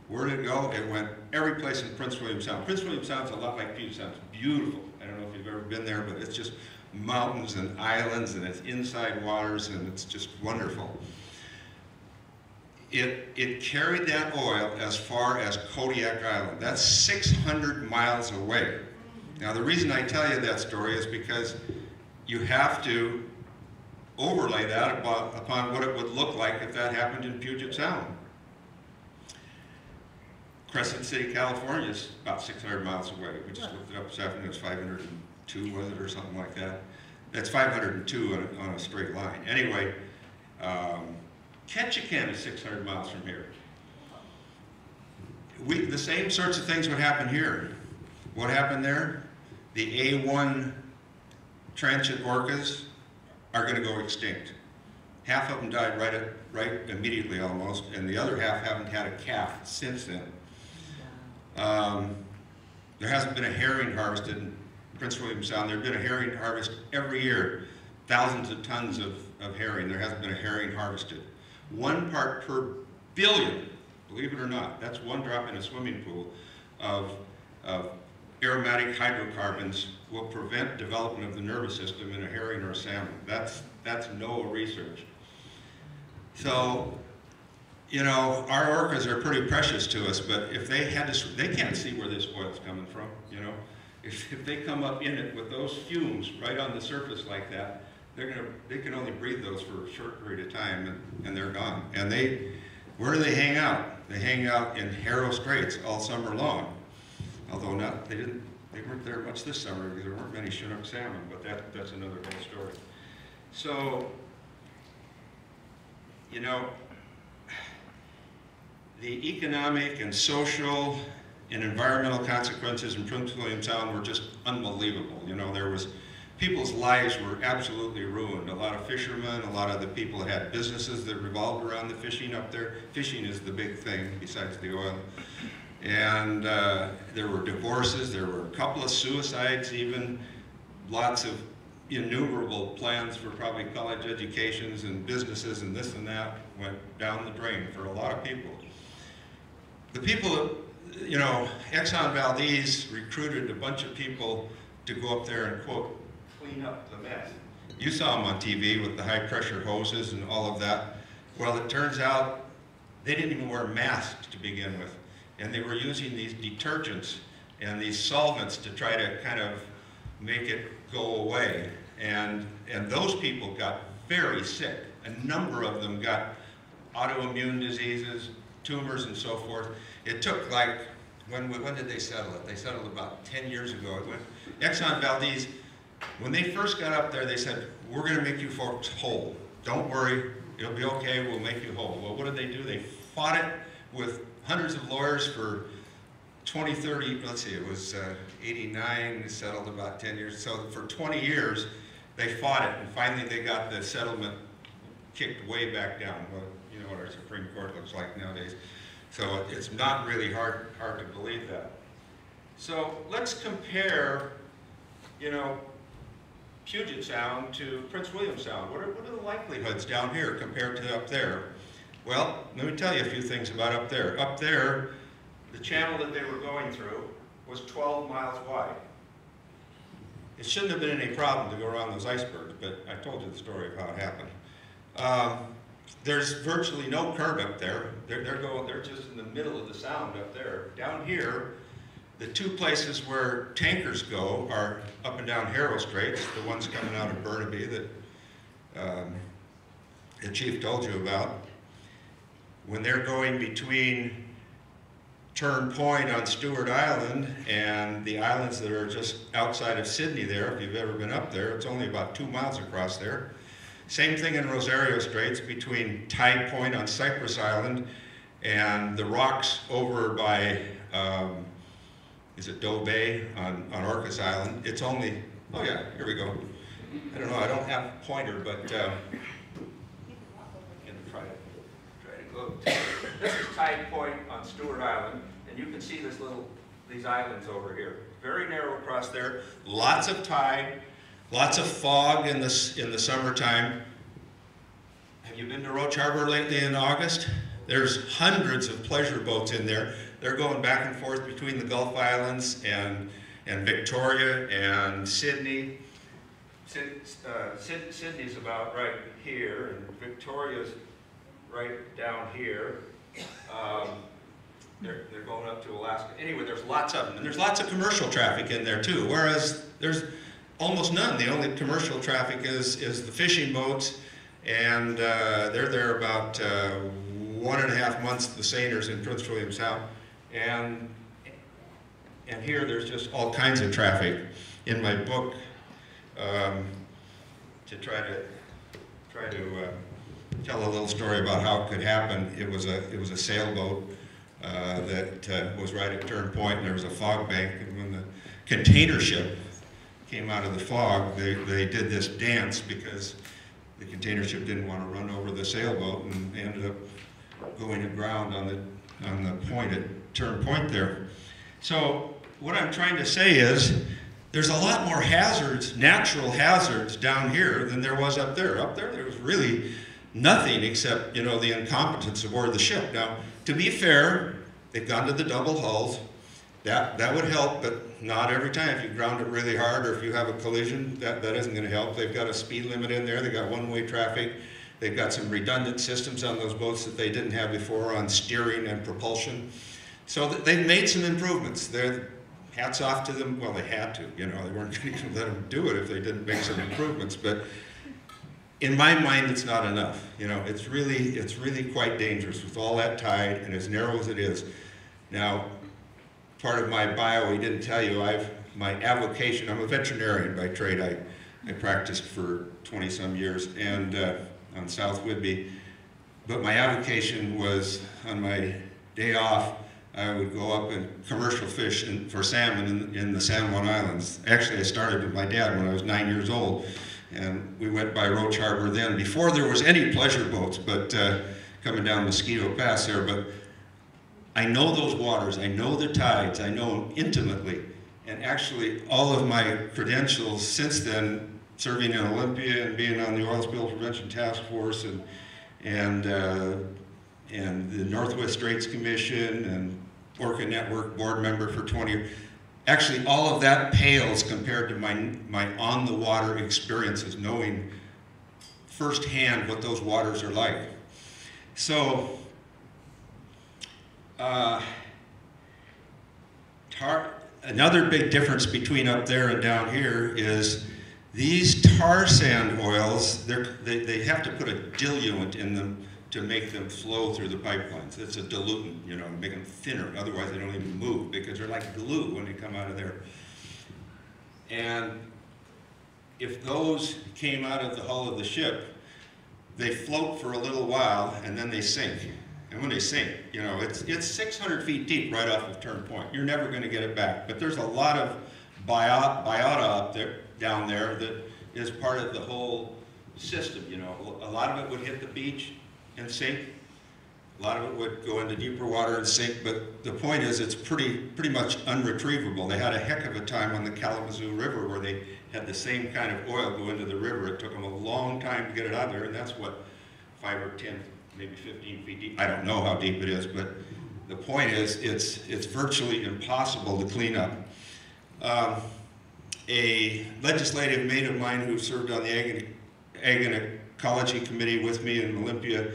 Where did it go? It went every place in Prince William Sound. Prince William Sound's a lot like Puget Sound. It's beautiful. I don't know if you've ever been there, but it's just mountains and islands, and it's inside waters, and it's just wonderful. It, it carried that oil as far as Kodiak Island. That's six hundred miles away. Now the reason I tell you that story is because you have to overlay that about, upon what it would look like if that happened in Puget Sound. Crescent City, California is about six hundred miles away. We just looked it up this afternoon. It's five hundred two, was it, or something like that? That's five hundred two on a, on a straight line. Anyway, um, Ketchikan is six hundred miles from here. We, the same sorts of things would happen here. What happened there? The A one transient orcas are going to go extinct. Half of them died right, at, right immediately almost, and the other half haven't had a calf since then. Um, there hasn't been a herring harvested in Prince William Sound. There's been a herring harvest every year, thousands of tons of, of herring. There hasn't been a herring harvested. One part per billion, believe it or not, that's one drop in a swimming pool of, of aromatic hydrocarbons will prevent development of the nervous system in a herring or a salmon. That's, that's N O A A research. So, you know, our orcas are pretty precious to us, but if they had to, they can't see where this oil's coming from, you know. If, if they come up in it with those fumes right on the surface like that, they're gonna, they can only breathe those for a short period of time, and, and they're gone. And they, where do they hang out? They hang out in Harrow Straits all summer long. Although not, they didn't, they weren't there much this summer because there weren't many Chinook salmon, but that, that's another whole story. So, you know, the economic and social and environmental consequences in Prince William Sound were just unbelievable. You know, there was, people's lives were absolutely ruined. A lot of fishermen, a lot of the people that had businesses that revolved around the fishing up there. Fishing is the big thing besides the oil. And uh, there were divorces, there were a couple of suicides even, lots of innumerable plans for probably college educations and businesses and this and that went down the drain for a lot of people. The people, you know, Exxon Valdez recruited a bunch of people to go up there and, quote, clean up the mess. You saw them on T V with the high pressure hoses and all of that. Well, it turns out they didn't even wear masks to begin with. And they were using these detergents and these solvents to try to kind of make it go away. And, and those people got very sick. A number of them got autoimmune diseases, tumors, and so forth. It took like, when, when did they settle it? They settled about ten years ago. It went, Exxon Valdez, when they first got up there, they said, we're going to make you folks whole. Don't worry, it'll be okay, we'll make you whole. Well, what did they do? They fought it with hundreds of lawyers for twenty, thirty, let's see, it was uh, eighty-nine, settled about ten years. So for twenty years, they fought it, and finally they got the settlement kicked way back down. Well, you know what our Supreme Court looks like nowadays. So it's not really hard, hard to believe that. So let's compare, you know, Puget Sound to Prince William Sound. What are, what are the likelihoods down here compared to up there? Well, let me tell you a few things about up there. Up there, the channel that they were going through was twelve miles wide. It shouldn't have been any problem to go around those icebergs, but I told you the story of how it happened. Um, there's virtually no curb up there. They're, they're, going, they're just in the middle of the sound up there. Down here, the two places where tankers go are up and down Harrow Straits, the ones coming out of Burnaby that um, the chief told you about. When they're going between Tern Point on Stewart Island and the islands that are just outside of Sydney there, if you've ever been up there, it's only about two miles across there. Same thing in Rosario Straits between Tide Point on Cypress Island and the rocks over by, um, is it Doe Bay on, on Orcas Island? It's only, oh yeah, here we go. I don't know, I don't have a pointer, but uh, this is Tide Point on Stewart Island, and you can see this little, these islands over here. Very narrow across there, lots of tide, lots of fog in the, in the summertime. Have you been to Roche Harbor lately in August? There's hundreds of pleasure boats in there. They're going back and forth between the Gulf Islands and, and Victoria and Sydney. Syd, uh, Syd, Sydney's about right here, and Victoria's right down here. Um, they're, they're going up to Alaska. Anyway, there's lots of them. And there's lots of commercial traffic in there too, whereas there's almost none. The only commercial traffic is, is the fishing boats, and uh, they're there about uh, one and a half months, the seiners in Prince William Sound. And, and here there's just all kinds of traffic. In my book, um, to try to try to uh, tell a little story about how it could happen, it was a it was a sailboat uh, that uh, was right at Turn Point, and there was a fog bank, and when the container ship came out of the fog, they, they did this dance because the container ship didn't want to run over the sailboat, and they ended up going aground on the on the point at Turn Point there. So what I'm trying to say is, there's a lot more hazards, natural hazards, down here than there was up there. Up there, there was really nothing except, you know, the incompetence aboard the ship. Now, to be fair, they've gone to the double hulls. That, that would help, but not every time. If you ground it really hard or if you have a collision, that, that isn't going to help. They've got a speed limit in there. They've got one-way traffic. They've got some redundant systems on those boats that they didn't have before on steering and propulsion. So th they've made some improvements. They're, Hats off to them. Well, they had to, you know, they weren't going to let them do it if they didn't make some improvements. But in my mind, it's not enough. You know, it's really, it's really quite dangerous with all that tide and as narrow as it is. Now, part of my bio, we didn't tell you. I've my avocation. I'm a veterinarian by trade. I, I practiced for twenty some years and uh, on South Whidbey. But my avocation was on my day off. I would go up and commercial fish in, for salmon in, in the San Juan Islands. Actually, I started with my dad when I was nine years old, and we went by Roach Harbor then, before there was any pleasure boats, but uh, coming down Mosquito Pass there. But I know those waters, I know the tides, I know them intimately, and actually all of my credentials since then, serving in Olympia and being on the Oil Spill Prevention Task Force and, and, uh, and the Northwest Straits Commission and Orca Network board member for twenty years. Actually, all of that pales compared to my, my on-the-water experiences, knowing firsthand what those waters are like. So, uh, tar another big difference between up there and down here is these tar sand oils, they, they have to put a diluent in them to make them flow through the pipelines. It's a dilutant, you know, make them thinner, otherwise they don't even move because they're like glue when they come out of there. And if those came out of the hull of the ship, they float for a little while and then they sink. And when they sink, you know, it's, it's six hundred feet deep right off of Turn Point. You're never gonna get it back. But there's a lot of biota, biota up there, down there that is part of the whole system, you know. A lot of it would hit the beach and sink. A lot of it would go into deeper water and sink, but the point is it's pretty, pretty much unretrievable. They had a heck of a time on the Kalamazoo River where they had the same kind of oil go into the river. It took them a long time to get it out of there, and that's what, five or ten, maybe fifteen feet deep. I don't know how deep it is, but the point is it's, it's virtually impossible to clean up. Um, a legislative mate of mine who served on the Ag and Ecology Committee with me in Olympia,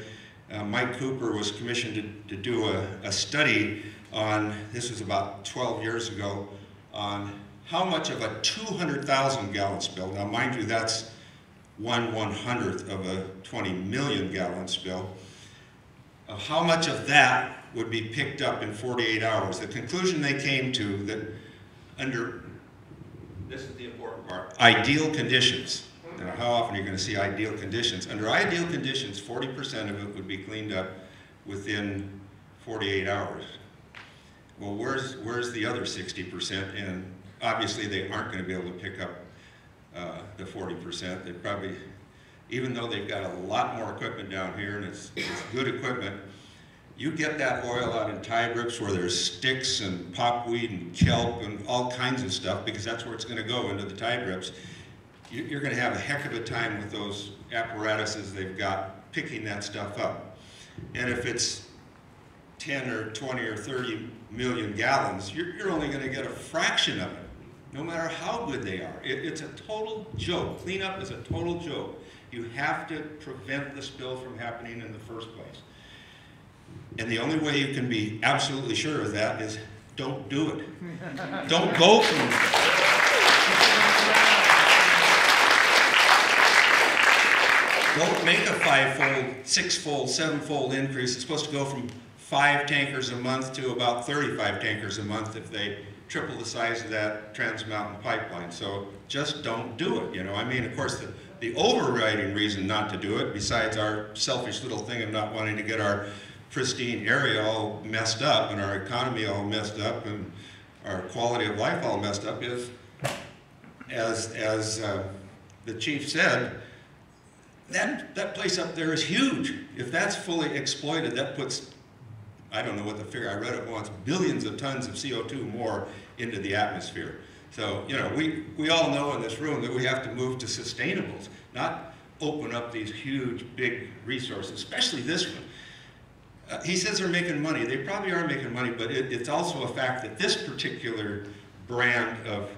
uh, Mike Cooper was commissioned to, to do a, a study on, this was about twelve years ago, on how much of a two hundred thousand gallon spill, now mind you that's one one-hundredth of a twenty million gallon spill, of how much of that would be picked up in forty-eight hours. The conclusion they came to that under, this is the important part, ideal conditions. You know, how often are you going to see ideal conditions? Under ideal conditions, forty percent of it would be cleaned up within forty-eight hours. Well, where's, where's the other sixty percent? And obviously they aren't going to be able to pick up uh, the forty percent. They probably, even though they've got a lot more equipment down here and it's, it's good equipment, you get that oil out in tide rips where there's sticks and popweed and kelp and all kinds of stuff because that's where it's going to go, into the tide rips. You're going to have a heck of a time with those apparatuses they've got picking that stuff up. And if it's ten or twenty or thirty million gallons, you're, you're only going to get a fraction of it, no matter how good they are. It, it's a total joke. Cleanup is a total joke. You have to prevent the spill from happening in the first place. And the only way you can be absolutely sure of that is don't do it. Don't go through it. Don't make a five-fold, six-fold, seven-fold increase. It's supposed to go from five tankers a month to about thirty-five tankers a month if they triple the size of that Trans Mountain pipeline. So just don't do it, you know. I mean, of course, the, the overriding reason not to do it, besides our selfish little thing of not wanting to get our pristine area all messed up and our economy all messed up and our quality of life all messed up, is, as, as uh, the chief said, that, that place up there is huge. If that's fully exploited, that puts, I don't know what the figure, I read it once, billions of tons of C O two more into the atmosphere. So, you know, we, we all know in this room that we have to move to sustainables, not open up these huge, big resources, especially this one. Uh, he says they're making money. They probably are making money, but it, it's also a fact that this particular brand of,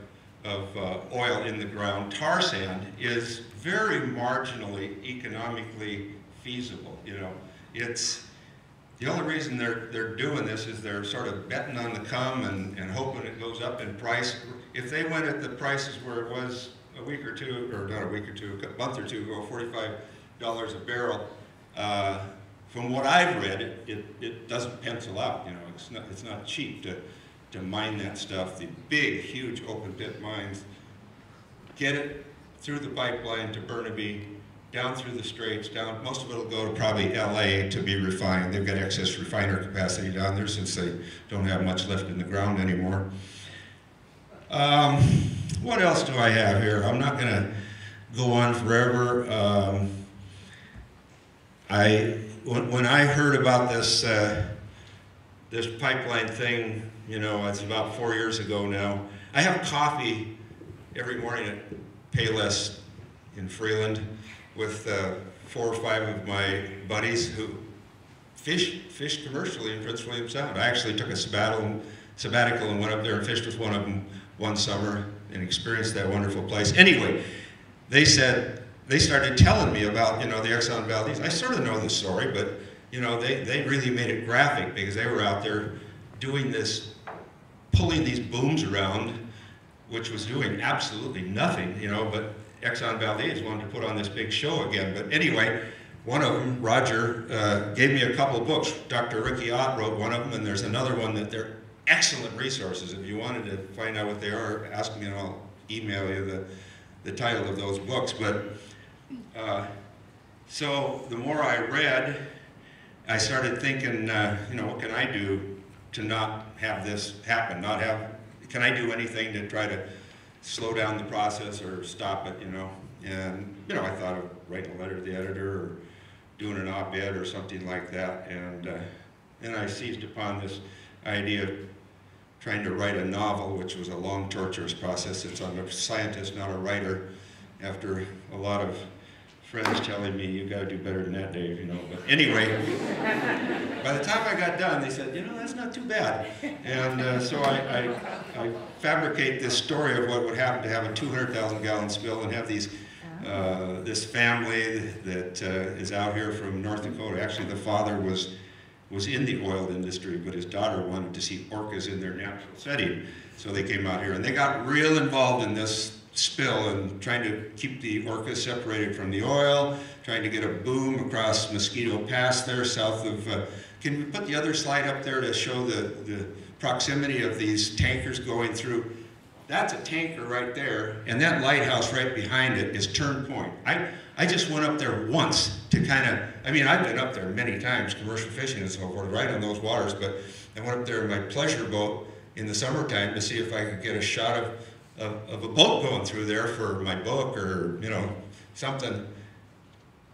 of uh, oil in the ground, tar sand, is very marginally economically feasible. You know, it's, the only reason they're, they're doing this is they're sort of betting on the come and, and hoping it goes up in price. If they went at the prices where it was a week or two, or not a week or two, a month or two ago, forty-five dollars a barrel, uh, from what I've read, it, it, it doesn't pencil out, you know. It's not, it's not cheap to, to mine that stuff. The big, huge open pit mines, get it through the pipeline to Burnaby, down through the straits, down, most of it will go to probably L A to be refined. They've got excess refiner capacity down there since they don't have much left in the ground anymore. Um, what else do I have here? I'm not gonna go on forever. Um, I, When, when I heard about this uh, this pipeline thing, you know, it's about four years ago now. I have coffee every morning at Payless in Freeland with uh, four or five of my buddies who fish fish commercially in Prince William Sound. I actually took a sabbatical, sabbatical and went up there and fished with one of them one summer and experienced that wonderful place. Anyway, they said, they started telling me about, you know, the Exxon Valdez. I sort of know the story, but, you know, they, they really made it graphic because they were out there doing this, pulling these booms around, which was doing absolutely nothing, you know, but Exxon Valdez wanted to put on this big show again. But anyway, one of them, Roger, uh, gave me a couple of books. Doctor Ricky Ott wrote one of them, and there's another one that they're excellent resources. If you wanted to find out what they are, ask me and I'll email you the, the title of those books. But Uh, so the more I read, I started thinking, uh, you know, what can I do to not have this happen? Not have, can I do anything to try to slow down the process or stop it, you know? And, you know, I thought of writing a letter to the editor or doing an op-ed or something like that. And uh, then I seized upon this idea of trying to write a novel, which was a long, torturous process. Since I'm a scientist, not a writer, after a lot of friends telling me, you gotta do better than that, Dave, you know, but anyway. By the time I got done, they said, you know, that's not too bad. And uh, so I, I, I fabricate this story of what would happen to have a two hundred thousand gallon spill and have these, uh, this family that uh, is out here from North Dakota. Actually, the father was, was in the oil industry, but his daughter wanted to see orcas in their natural setting. So they came out here and they got real involved in this spill and trying to keep the orcas separated from the oil, trying to get a boom across Mosquito Pass there south of, uh, can we put the other slide up there to show the, the proximity of these tankers going through? That's a tanker right there, and that lighthouse right behind it is Turn Point. I, I just went up there once to kind of, I mean, I've been up there many times, commercial fishing and so forth, right on those waters, but I went up there in my pleasure boat in the summertime to see if I could get a shot of Of, of a boat going through there for my book or, you know, something.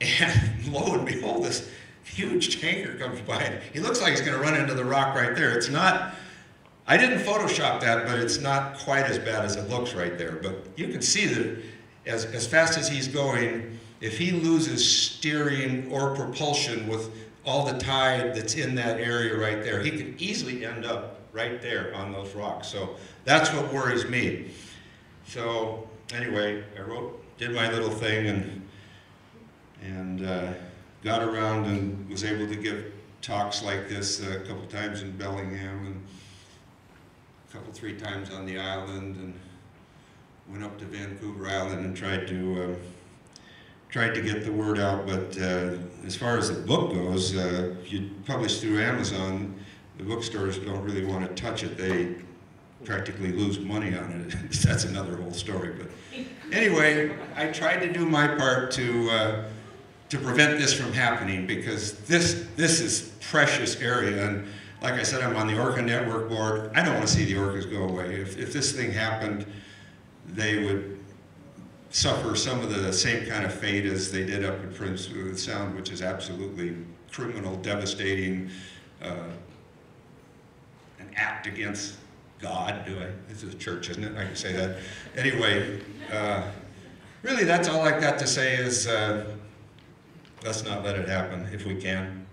And lo and behold, this huge tanker comes by and he looks like he's going to run into the rock right there. It's not, I didn't Photoshop that, but it's not quite as bad as it looks right there. But you can see that as, as fast as he's going, if he loses steering or propulsion with all the tide that's in that area right there, he could easily end up right there on those rocks. So that's what worries me. So anyway, I wrote, did my little thing, and and uh, got around and was able to give talks like this a couple times in Bellingham and a couple, three times on the island, and went up to Vancouver Island and tried to um, tried to get the word out. But uh, as far as the book goes, uh, if you publish through Amazon, the bookstores don't really want to touch it. They practically lose money on it. That's another whole story. But anyway, I tried to do my part to uh, to prevent this from happening, because this this is precious area. And like I said, I'm on the Orca Network board. I don't want to see the orcas go away. If if this thing happened, they would suffer some of the same kind of fate as they did up in Prince Edward Sound, which is absolutely criminal, devastating, uh, an act against God. Do I? This is a church, isn't it? I can say that. Anyway, uh, really, that's all I've got to say is uh, let's not let it happen if we can.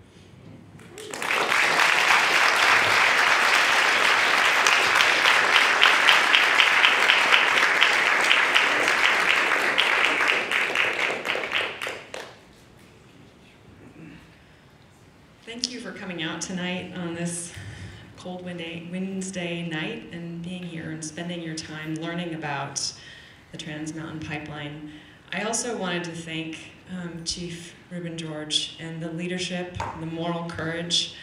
Thank you for coming out tonight on this cold Wednesday night and being here and spending your time learning about the Trans Mountain Pipeline. I also wanted to thank um, Chief Reuben George and the leadership, the moral courage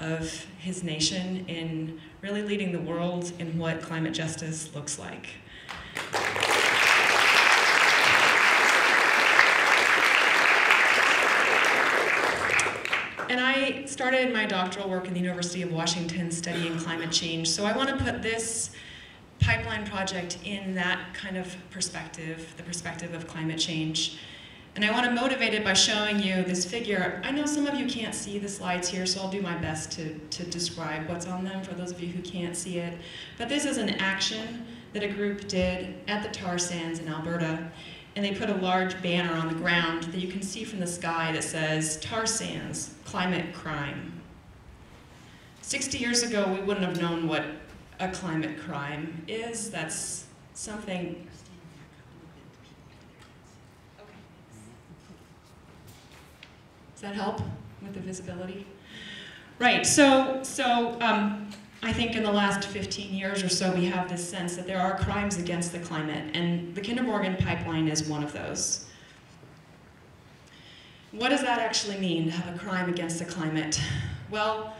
of his nation in really leading the world in what climate justice looks like. And I started my doctoral work in the University of Washington studying climate change, so I want to put this pipeline project in that kind of perspective, the perspective of climate change. And I want to motivate it by showing you this figure. I know some of you can't see the slides here, so I'll do my best to, to describe what's on them for those of you who can't see it. But this is an action that a group did at the tar sands in Alberta. And they put a large banner on the ground that you can see from the sky that says, "Tar Sands, Climate Crime." sixty years ago, we wouldn't have known what a climate crime is. That's something. Okay. Does that help with the visibility? Right, so, so um, I think in the last fifteen years or so, we have this sense that there are crimes against the climate, and the Kinder Morgan pipeline is one of those. What does that actually mean, to have a crime against the climate? Well,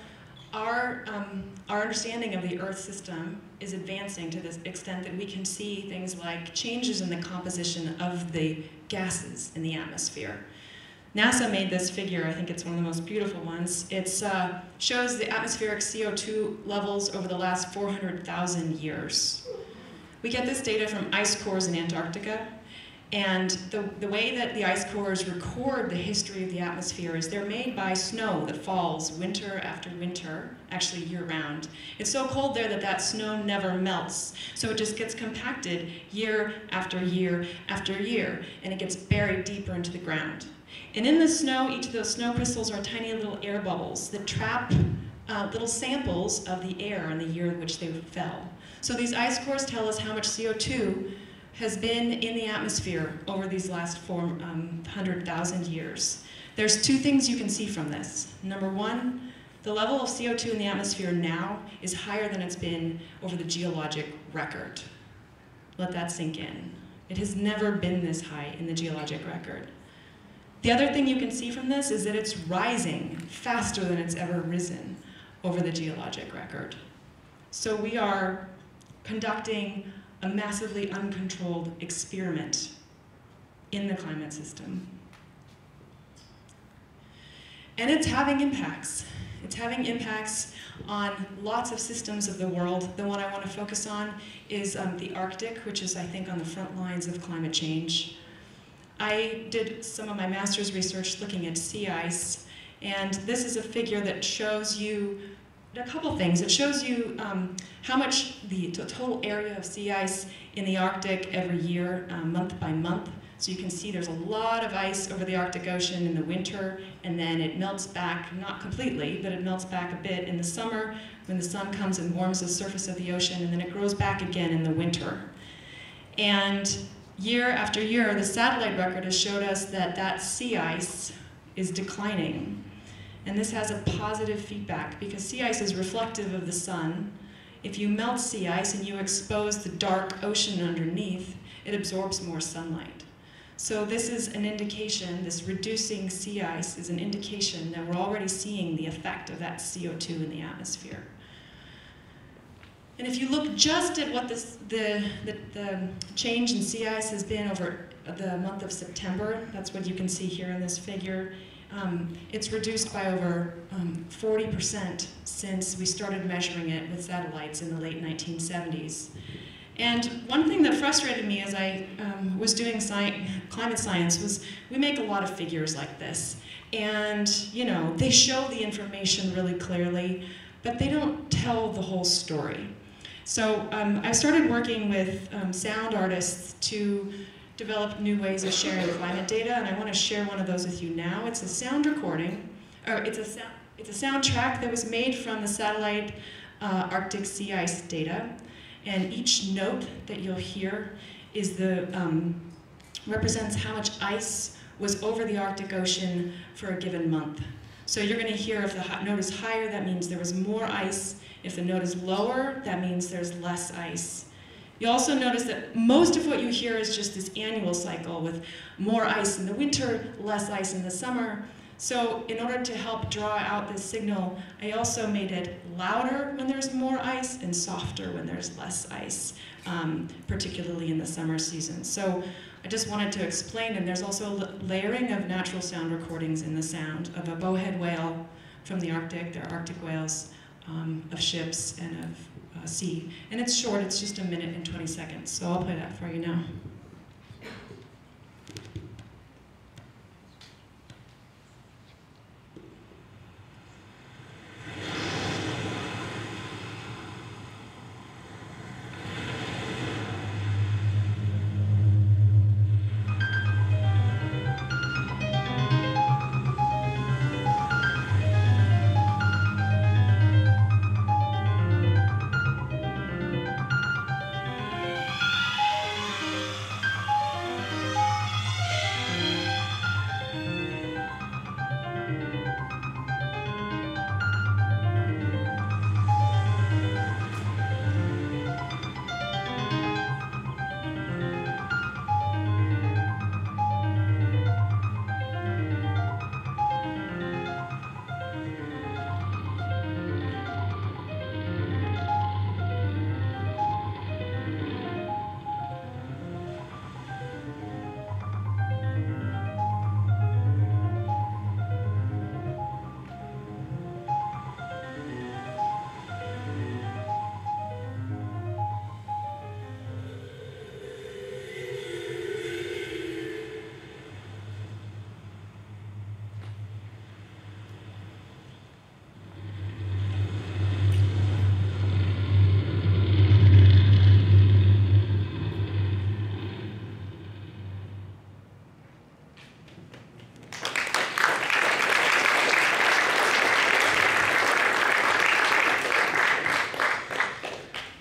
our, um, our understanding of the Earth system is advancing to this extent that we can see things like changes in the composition of the gases in the atmosphere. NASA made this figure. I think it's one of the most beautiful ones. It uh, shows the atmospheric C O two levels over the last four hundred thousand years. We get this data from ice cores in Antarctica. And the, the way that the ice cores record the history of the atmosphere is they're made by snow that falls winter after winter, actually year-round. It's so cold there that that snow never melts. So it just gets compacted year after year after year, and it gets buried deeper into the ground. And in the snow, each of those snow crystals are tiny little air bubbles that trap uh, little samples of the air in the year in which they fell. So these ice cores tell us how much C O two has been in the atmosphere over these last four hundred thousand years. There's two things you can see from this. Number one, the level of C O two in the atmosphere now is higher than it's been over the geologic record. Let that sink in. It has never been this high in the geologic record. The other thing you can see from this is that it's rising faster than it's ever risen over the geologic record. So we are conducting a massively uncontrolled experiment in the climate system. And it's having impacts. It's having impacts on lots of systems of the world. The one I want to focus on is um, the Arctic, which is, I think, on the front lines of climate change. I did some of my master's research looking at sea ice, and this is a figure that shows you a couple things. It shows you um, how much the total area of sea ice in the Arctic every year, uh, month by month. So you can see there's a lot of ice over the Arctic Ocean in the winter, and then it melts back, not completely, but it melts back a bit in the summer when the sun comes and warms the surface of the ocean, and then it grows back again in the winter. And year after year, the satellite record has showed us that that sea ice is declining. And this has a positive feedback because sea ice is reflective of the sun. If you melt sea ice and you expose the dark ocean underneath, it absorbs more sunlight. So this is an indication, this reducing sea ice is an indication that we're already seeing the effect of that C O two in the atmosphere. And if you look just at what this, the, the, the change in sea ice has been over the month of September, that's what you can see here in this figure, um, it's reduced by over um, forty percent since we started measuring it with satellites in the late nineteen seventies. And one thing that frustrated me as I um, was doing sci climate science was we make a lot of figures like this. And you know, they show the information really clearly, but they don't tell the whole story. So um, I started working with um, sound artists to develop new ways of sharing climate data, and I want to share one of those with you now. It's a sound recording, or it's a, so it's a soundtrack that was made from the satellite uh, Arctic sea ice data. And each note that you'll hear is the, um, represents how much ice was over the Arctic Ocean for a given month. So you're going to hear if the note is higher, that means there was more ice. If the note is lower, that means there's less ice. You also notice that most of what you hear is just this annual cycle with more ice in the winter, less ice in the summer. So in order to help draw out this signal, I also made it louder when there's more ice and softer when there's less ice, um, particularly in the summer season. So I just wanted to explain, and there's also layering of natural sound recordings in the sound of a bowhead whale from the Arctic, there are Arctic whales, um, of ships and of uh, sea. And it's short, it's just a minute and twenty seconds, so I'll play that for you now.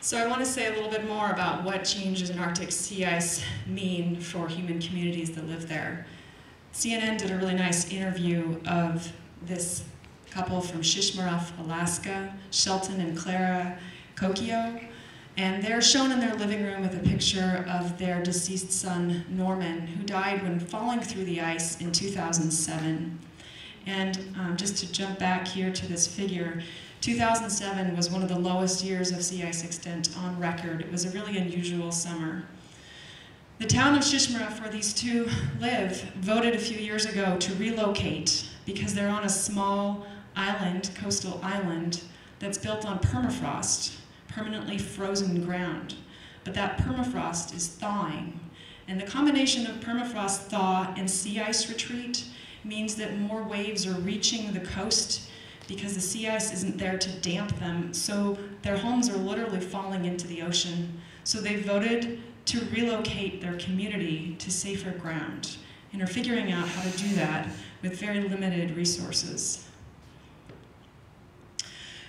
So I want to say a little bit more about what changes in Arctic sea ice mean for human communities that live there. C N N did a really nice interview of this couple from Shishmaref, Alaska, Shelton and Clara Kokio, and they're shown in their living room with a picture of their deceased son, Norman, who died when falling through the ice in two thousand seven. And um, just to jump back here to this figure, two thousand seven was one of the lowest years of sea ice extent on record. It was a really unusual summer. The town of Shishmaref, where these two live, voted a few years ago to relocate because they're on a small island, coastal island, that's built on permafrost, permanently frozen ground. But that permafrost is thawing. And the combination of permafrost thaw and sea ice retreat means that more waves are reaching the coast because the sea ice isn't there to damp them, so their homes are literally falling into the ocean. So they voted to relocate their community to safer ground, and are figuring out how to do that with very limited resources.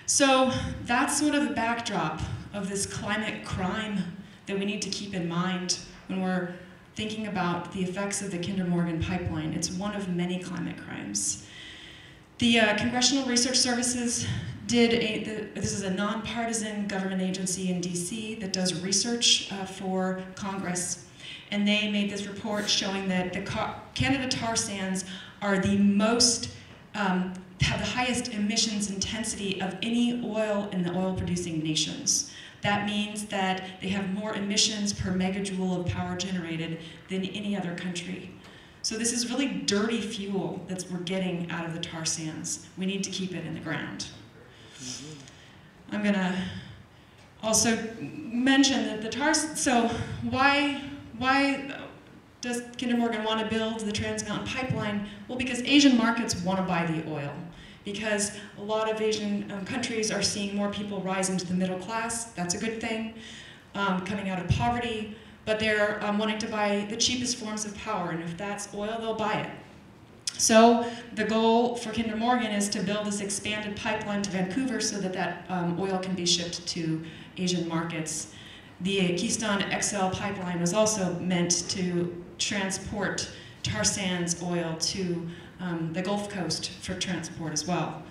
So that's sort of the backdrop of this climate crime that we need to keep in mind when we're thinking about the effects of the Kinder Morgan pipeline. It's one of many climate crimes. The uh, Congressional Research Services did a, the, this is a nonpartisan government agency in D C that does research uh, for Congress. And they made this report showing that the Canada tar sands are the most, um, have the highest emissions intensity of any oil in the oil producing nations. That means that they have more emissions per megajoule of power generated than any other country. So this is really dirty fuel that we're getting out of the tar sands. We need to keep it in the ground. Mm-hmm. I'm gonna also mention that the tar, so why, why does Kinder Morgan want to build the Trans Mountain Pipeline? Well, because Asian markets want to buy the oil. Because a lot of Asian um, countries are seeing more people rise into the middle class. That's a good thing, um, coming out of poverty. But they're um, wanting to buy the cheapest forms of power, and if that's oil, they'll buy it. So the goal for Kinder Morgan is to build this expanded pipeline to Vancouver so that that um, oil can be shipped to Asian markets. The Keystone X L pipeline was also meant to transport tar sands oil to um, the Gulf Coast for transport as well.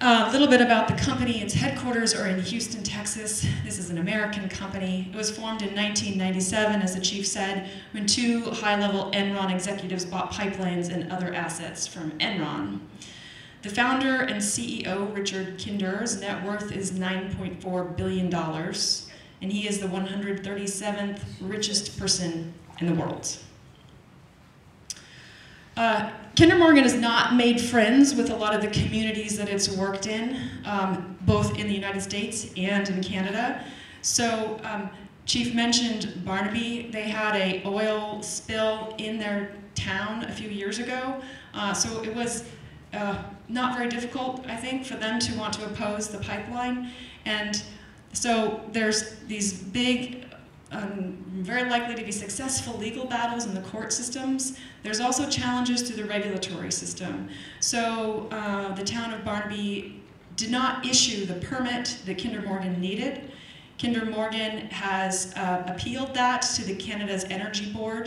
Uh, a little bit about the company. Its headquarters are in Houston, Texas. This is an American company. It was formed in nineteen ninety-seven, as the chief said, when two high-level Enron executives bought pipelines and other assets from Enron. The founder and C E O, Richard Kinder's net worth is nine point four billion dollars, and he is the one hundred thirty-seventh richest person in the world. Uh, Kinder Morgan has not made friends with a lot of the communities that it's worked in, um, both in the United States and in Canada. So um, Chief mentioned Barnaby. They had an oil spill in their town a few years ago. Uh, so it was uh, not very difficult, I think, for them to want to oppose the pipeline. And so there's these big, Um, very likely to be successful legal battles in the court systems. There's also challenges to the regulatory system. So uh, the town of Barnaby did not issue the permit that Kinder Morgan needed. Kinder Morgan has uh, appealed that to the Canada's Energy Board,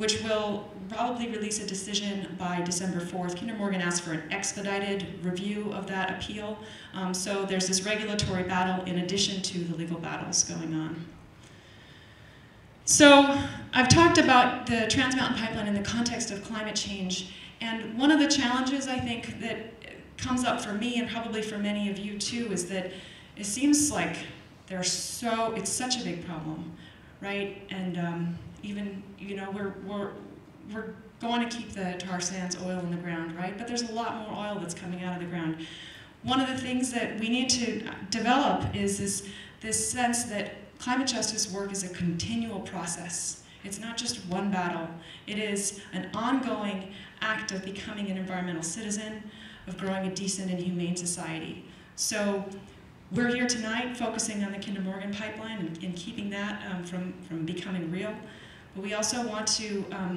which will probably release a decision by December fourth. Kinder Morgan asked for an expedited review of that appeal. Um, so there's this regulatory battle in addition to the legal battles going on. So I've talked about the Trans Mountain Pipeline in the context of climate change, and one of the challenges I think that comes up for me and probably for many of you too is that it seems like there's so it's such a big problem, right? And um, even you know we're we're we're going to keep the tar sands oil in the ground, right? But there's a lot more oil that's coming out of the ground. One of the things that we need to develop is this this sense that climate justice work is a continual process. It's not just one battle. It is an ongoing act of becoming an environmental citizen, of growing a decent and humane society. So we're here tonight focusing on the Kinder Morgan pipeline and, and keeping that um, from, from becoming real. But we also want to um,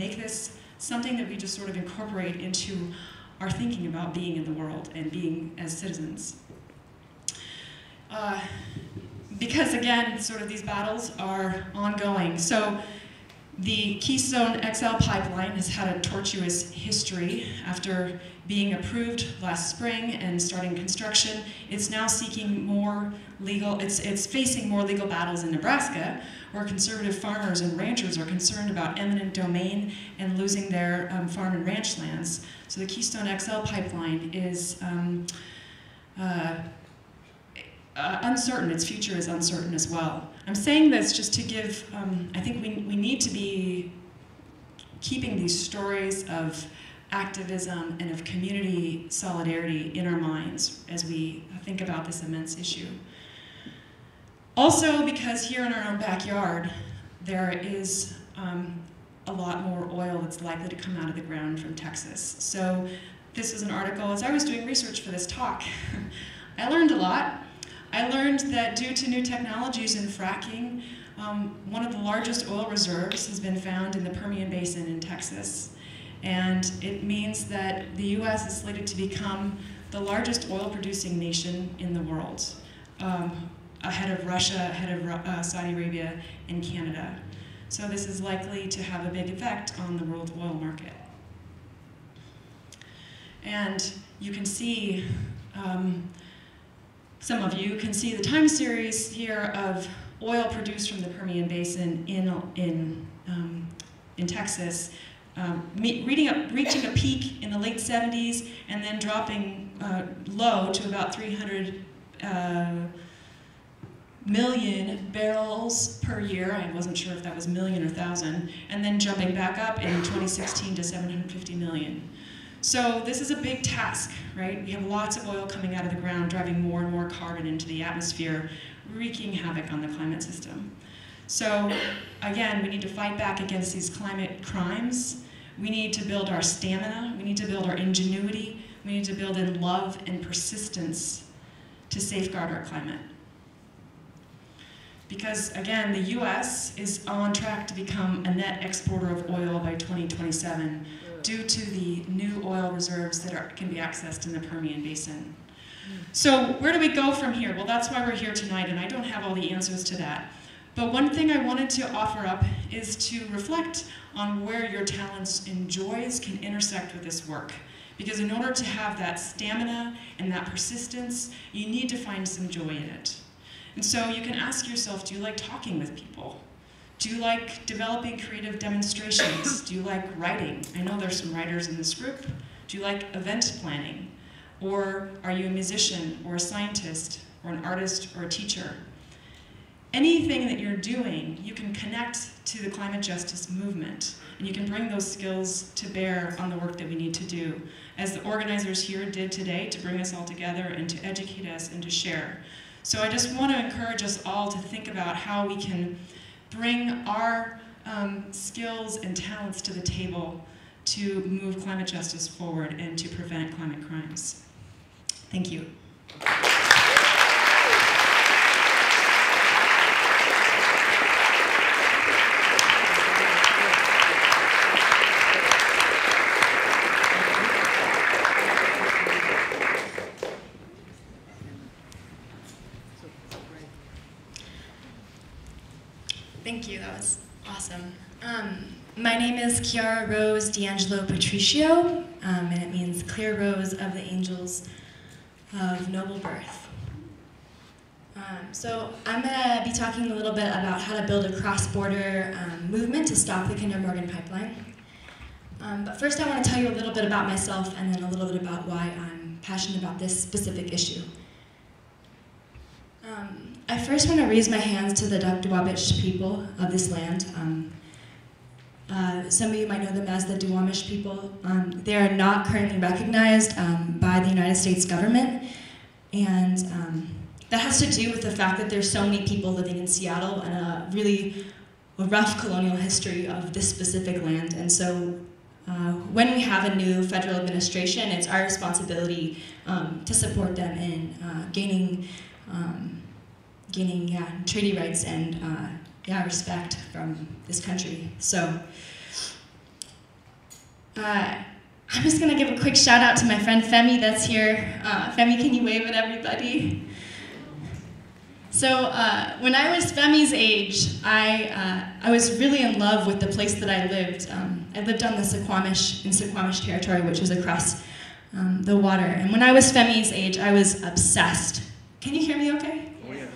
make this something that we just sort of incorporate into our thinking about being in the world and being as citizens. Uh, Because again, sort of these battles are ongoing. So the Keystone X L pipeline has had a tortuous history. After being approved last spring and starting construction, it's now seeking more legal, it's, it's facing more legal battles in Nebraska, where conservative farmers and ranchers are concerned about eminent domain and losing their um, farm and ranch lands. So the Keystone X L pipeline is, um, uh, Uh, uncertain, its future is uncertain as well. I'm saying this just to give, um, I think we, we need to be keeping these stories of activism and of community solidarity in our minds as we think about this immense issue. Also, because here in our own backyard, there is um, a lot more oil that's likely to come out of the ground from Texas. So this is an article, as I was doing research for this talk, I learned a lot. I learned that due to new technologies in fracking, um, one of the largest oil reserves has been found in the Permian Basin in Texas. And it means that the U S is slated to become the largest oil-producing nation in the world, um, ahead of Russia, ahead of uh, Saudi Arabia, and Canada. So this is likely to have a big effect on the world oil market. And you can see, um, some of you can see the time series here of oil produced from the Permian Basin in, in, um, in Texas, um, reaching a, reaching a peak in the late seventies and then dropping uh, low to about three hundred uh, million barrels per year. I wasn't sure if that was million or thousand, and then jumping back up in twenty sixteen to seven hundred fifty million. So this is a big task, right? We have lots of oil coming out of the ground, driving more and more carbon into the atmosphere, wreaking havoc on the climate system. So again, we need to fight back against these climate crimes. We need to build our stamina. We need to build our ingenuity. We need to build in love and persistence to safeguard our climate. Because again, the U S is on track to become a net exporter of oil by twenty twenty-seven. Due to the new oil reserves that are, can be accessed in the Permian Basin. So where do we go from here? Well, that's why we're here tonight, and I don't have all the answers to that. But one thing I wanted to offer up is to reflect on where your talents and joys can intersect with this work. Because in order to have that stamina and that persistence, you need to find some joy in it. And so you can ask yourself, do you like talking with people? Do you like developing creative demonstrations? Do you like writing? I know there's some writers in this group. Do you like event planning? Or are you a musician or a scientist or an artist or a teacher? Anything that you're doing, you can connect to the climate justice movement, and you can bring those skills to bear on the work that we need to do, as the organizers here did today, to bring us all together and to educate us and to share. So I just want to encourage us all to think about how we can bring our um, skills and talents to the table to move climate justice forward and to prevent climate crimes. Thank you. Thank you, that was awesome. Um, my name is Chiara Rose D'Angelo Patricio, um, and it means clear rose of the angels of noble birth. Um, so I'm gonna be talking a little bit about how to build a cross-border um, movement to stop the Kinder Morgan pipeline. Um, but first I wanna tell you a little bit about myself and then a little bit about why I'm passionate about this specific issue. Um, I first want to raise my hands to the Duwamish people of this land. Um, uh, some of you might know them as the Duwamish people. Um, they are not currently recognized um, by the United States government, and um, that has to do with the fact that there's so many people living in Seattle and a really rough colonial history of this specific land. And so uh, when we have a new federal administration, it's our responsibility um, to support them in uh, gaining Um, gaining yeah, treaty rights and uh, yeah, respect from this country. So uh, I'm just gonna give a quick shout out to my friend Femi that's here. Uh, Femi, can you wave at everybody? So uh, when I was Femi's age, I, uh, I was really in love with the place that I lived. Um, I lived on the Suquamish, in Suquamish territory, which was across um, the water. And when I was Femi's age, I was obsessed. Can you hear me okay? Oh, yeah.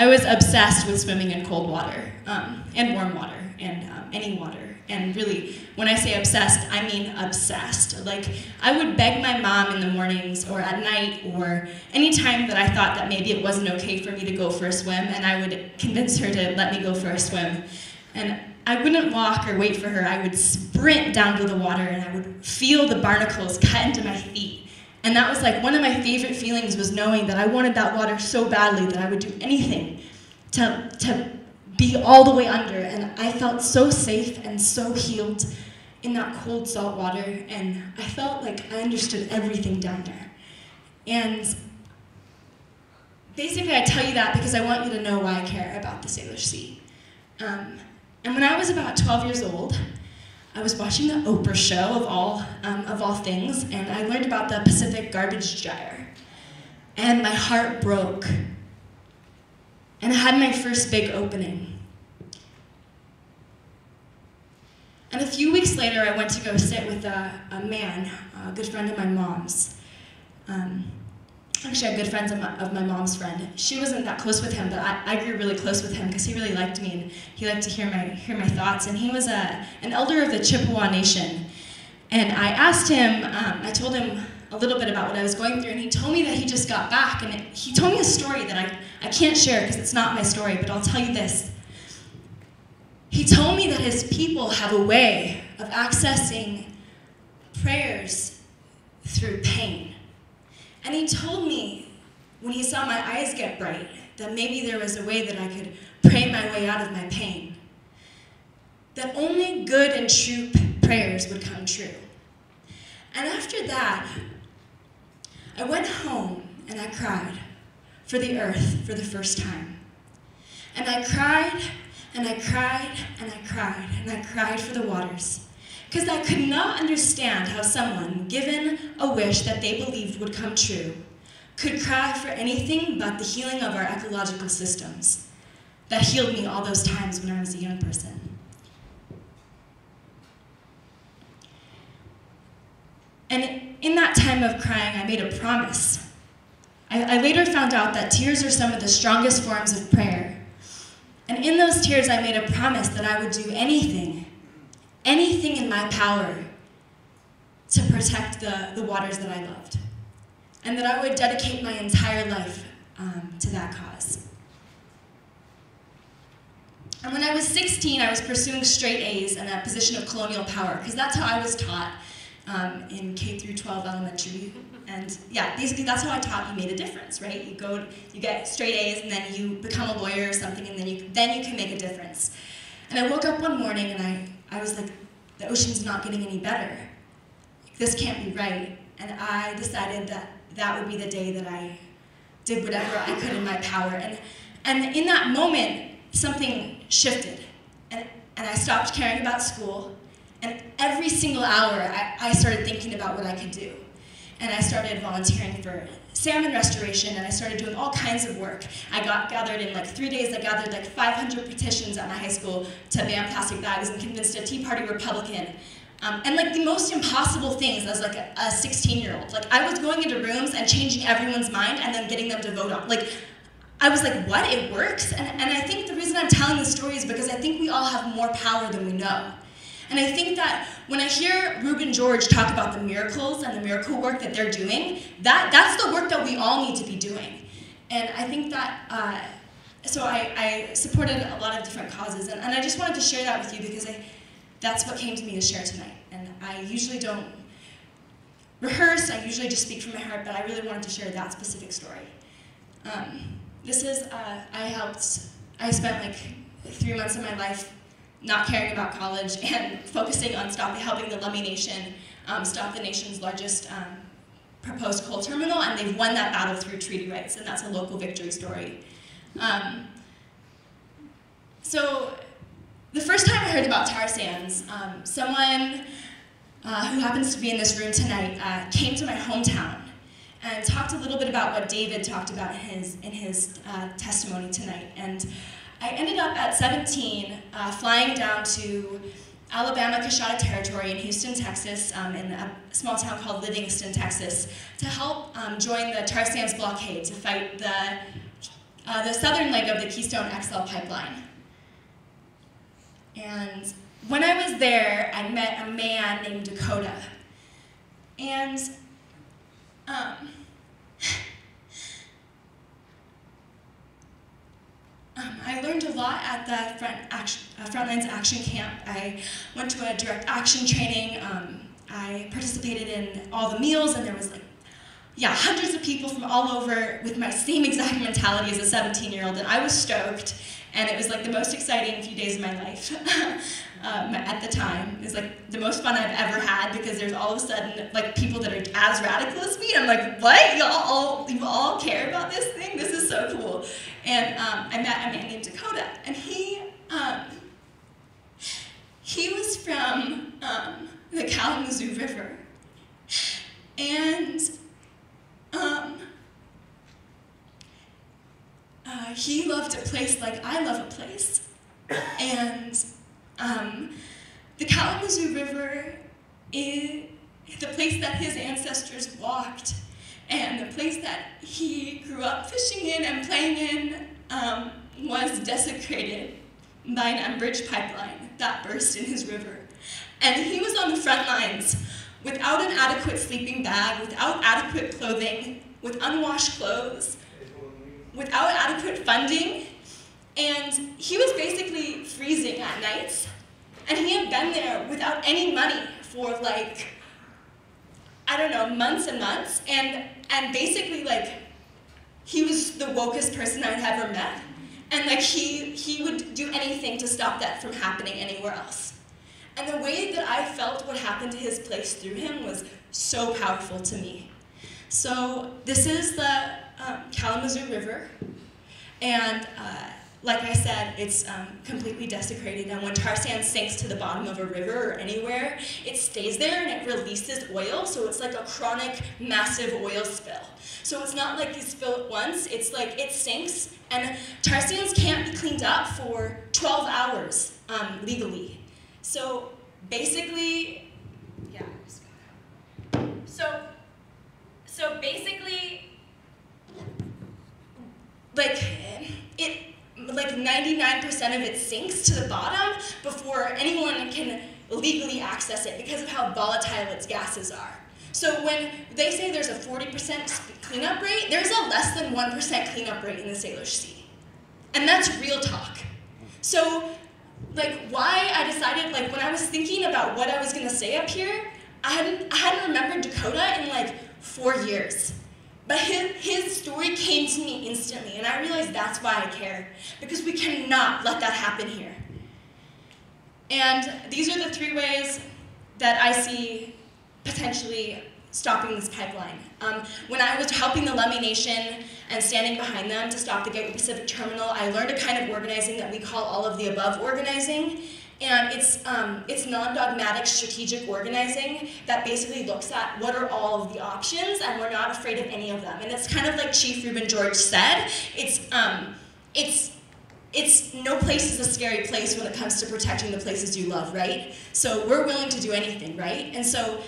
I was obsessed with swimming in cold water, um, and warm water, and um, any water. And really, when I say obsessed, I mean obsessed. Like, I would beg my mom in the mornings, or at night, or any time that I thought that maybe it wasn't okay for me to go for a swim, and I would convince her to let me go for a swim. And I wouldn't walk or wait for her. I would sprint down to the water, and I would feel the barnacles cut into my feet. And that was like one of my favorite feelings, was knowing that I wanted that water so badly that I would do anything to, to be all the way under. And I felt so safe and so healed in that cold salt water. And I felt like I understood everything down there. And basically I tell you that because I want you to know why I care about the Salish Sea. Um, and when I was about twelve years old, I was watching the Oprah show, of all, um, of all things, and I learned about the Pacific Garbage Gyre. And my heart broke. And I had my first big opening. And a few weeks later, I went to go sit with a, a man, a good friend of my mom's. Um, actually, I had good friends of my, of my mom's friend. She wasn't that close with him, but I, I grew really close with him because he really liked me and he liked to hear my, hear my thoughts. And he was a, an elder of the Chippewa Nation. And I asked him, um, I told him a little bit about what I was going through, and he told me that he just got back. And it, he told me a story that I, I can't share because it's not my story, but I'll tell you this. He told me that his people have a way of accessing prayers through pain. And he told me, when he saw my eyes get bright, that maybe there was a way that I could pray my way out of my pain. That only good and true prayers would come true. And after that, I went home and I cried for the earth for the first time. And I cried, and I cried, and I cried, and I cried for the waters. Because I could not understand how someone, given a wish that they believed would come true, could cry for anything but the healing of our ecological systems that healed me all those times when I was a young person. And in that time of crying, I made a promise. I, I later found out that tears are some of the strongest forms of prayer. And in those tears, I made a promise that I would do anything, anything in my power to protect the, the waters that I loved. And that I would dedicate my entire life um, to that cause. And when I was sixteen, I was pursuing straight A's in a position of colonial power, because that's how I was taught um, in K through twelve elementary. And yeah, basically that's how I taught you made a difference, right? You go, you get straight A's, and then you become a lawyer or something, and then you, then you can make a difference. And I woke up one morning and I, I was like, the ocean's not getting any better. Like, this can't be right. And I decided that that would be the day that I did whatever I could in my power. And, and in that moment, something shifted. And, and I stopped caring about school. And every single hour, I, I started thinking about what I could do. And I started volunteering for salmon restoration, and I started doing all kinds of work. I got gathered in like three days, I gathered like five hundred petitions at my high school to ban plastic bags and convinced a Tea Party Republican. Um, and like the most impossible things as like a sixteen-year-old. Like I was going into rooms and changing everyone's mind and then getting them to vote on. Like I was like, what, it works? And, and I think the reason I'm telling this story is because I think we all have more power than we know. And I think that when I hear Reuben George talk about the miracles and the miracle work that they're doing, that, that's the work that we all need to be doing. And I think that, uh, so I, I supported a lot of different causes, and, and I just wanted to share that with you because I, that's what came to me to share tonight. And I usually don't rehearse, I usually just speak from my heart, but I really wanted to share that specific story. Um, this is, uh, I helped, I spent like three months of my life not caring about college and focusing on stopping, helping the Lummi Nation um, stop the nation's largest um, proposed coal terminal, and they've won that battle through treaty rights, and that's a local victory story. Um, so the first time I heard about tar sands, um, someone uh, who happens to be in this room tonight uh, came to my hometown and talked a little bit about what David talked about in his, in his uh, testimony tonight. And I ended up at seventeen uh, flying down to Alabama Coushatta Territory in Houston, Texas, um, in a small town called Livingston, Texas, to help um, join the tar sands blockade to fight the, uh, the southern leg of the Keystone X L pipeline. And when I was there, I met a man named Dakota. And um, Um, I learned a lot at the front action, uh, Frontlines Action Camp. I went to a direct action training. Um, I participated in all the meals, and there was like, yeah, hundreds of people from all over with my same exact mentality as a seventeen-year-old, and I was stoked. And it was like the most exciting few days of my life um, at the time. It was like the most fun I've ever had because there's all of a sudden like people that are as radical as me. I'm like, what? Y'all all, you all care about this thing? This is so cool. And um, I met a man named Dakota, and he um, he was from um, the Kalamazoo River, and um. Uh, he loved a place like I love a place, and um, The Kalamazoo River is the place that his ancestors walked and the place that he grew up fishing in and playing in um, was desecrated by an Enbridge pipeline that burst in his river. And he was on the front lines without an adequate sleeping bag, without adequate clothing, with unwashed clothes, without adequate funding, and he was basically freezing at nights. And he had been there without any money for like, I don't know, months and months. And, and basically like, he was the wokest person I'd ever met. And like he, he would do anything to stop that from happening anywhere else. And the way that I felt what happened to his place through him was so powerful to me. So this is the um, Kalamazoo River. And uh, like I said, it's um, completely desecrated. And when tar sand sinks to the bottom of a river or anywhere, it stays there and it releases oil. So it's like a chronic, massive oil spill. So it's not like you spill it once. It's like it sinks. And tar sands can't be cleaned up for twelve hours um, legally. So basically, yeah, I'm just gonna, so, so basically, like it, like ninety-nine percent of it sinks to the bottom before anyone can legally access it because of how volatile its gases are. So when they say there's a forty percent cleanup rate, there's a less than one percent cleanup rate in the Salish Sea. And that's real talk. So, like why I decided, like when I was thinking about what I was gonna say up here, I hadn't, I hadn't remembered Dakota in like four years. But his, his story came to me instantly, and I realized that's why I care, because we cannot let that happen here. And these are the three ways that I see potentially stopping this pipeline. Um, when I was helping the Lummi Nation and standing behind them to stop the Gateway Pacific Terminal, I learned a kind of organizing that we call all of the above organizing. And it's, um, it's non-dogmatic strategic organizing that basically looks at what are all of the options and we're not afraid of any of them. And it's kind of like Chief Reuben George said, it's, um, it's, it's no place is a scary place when it comes to protecting the places you love, right? So we're willing to do anything, right? And so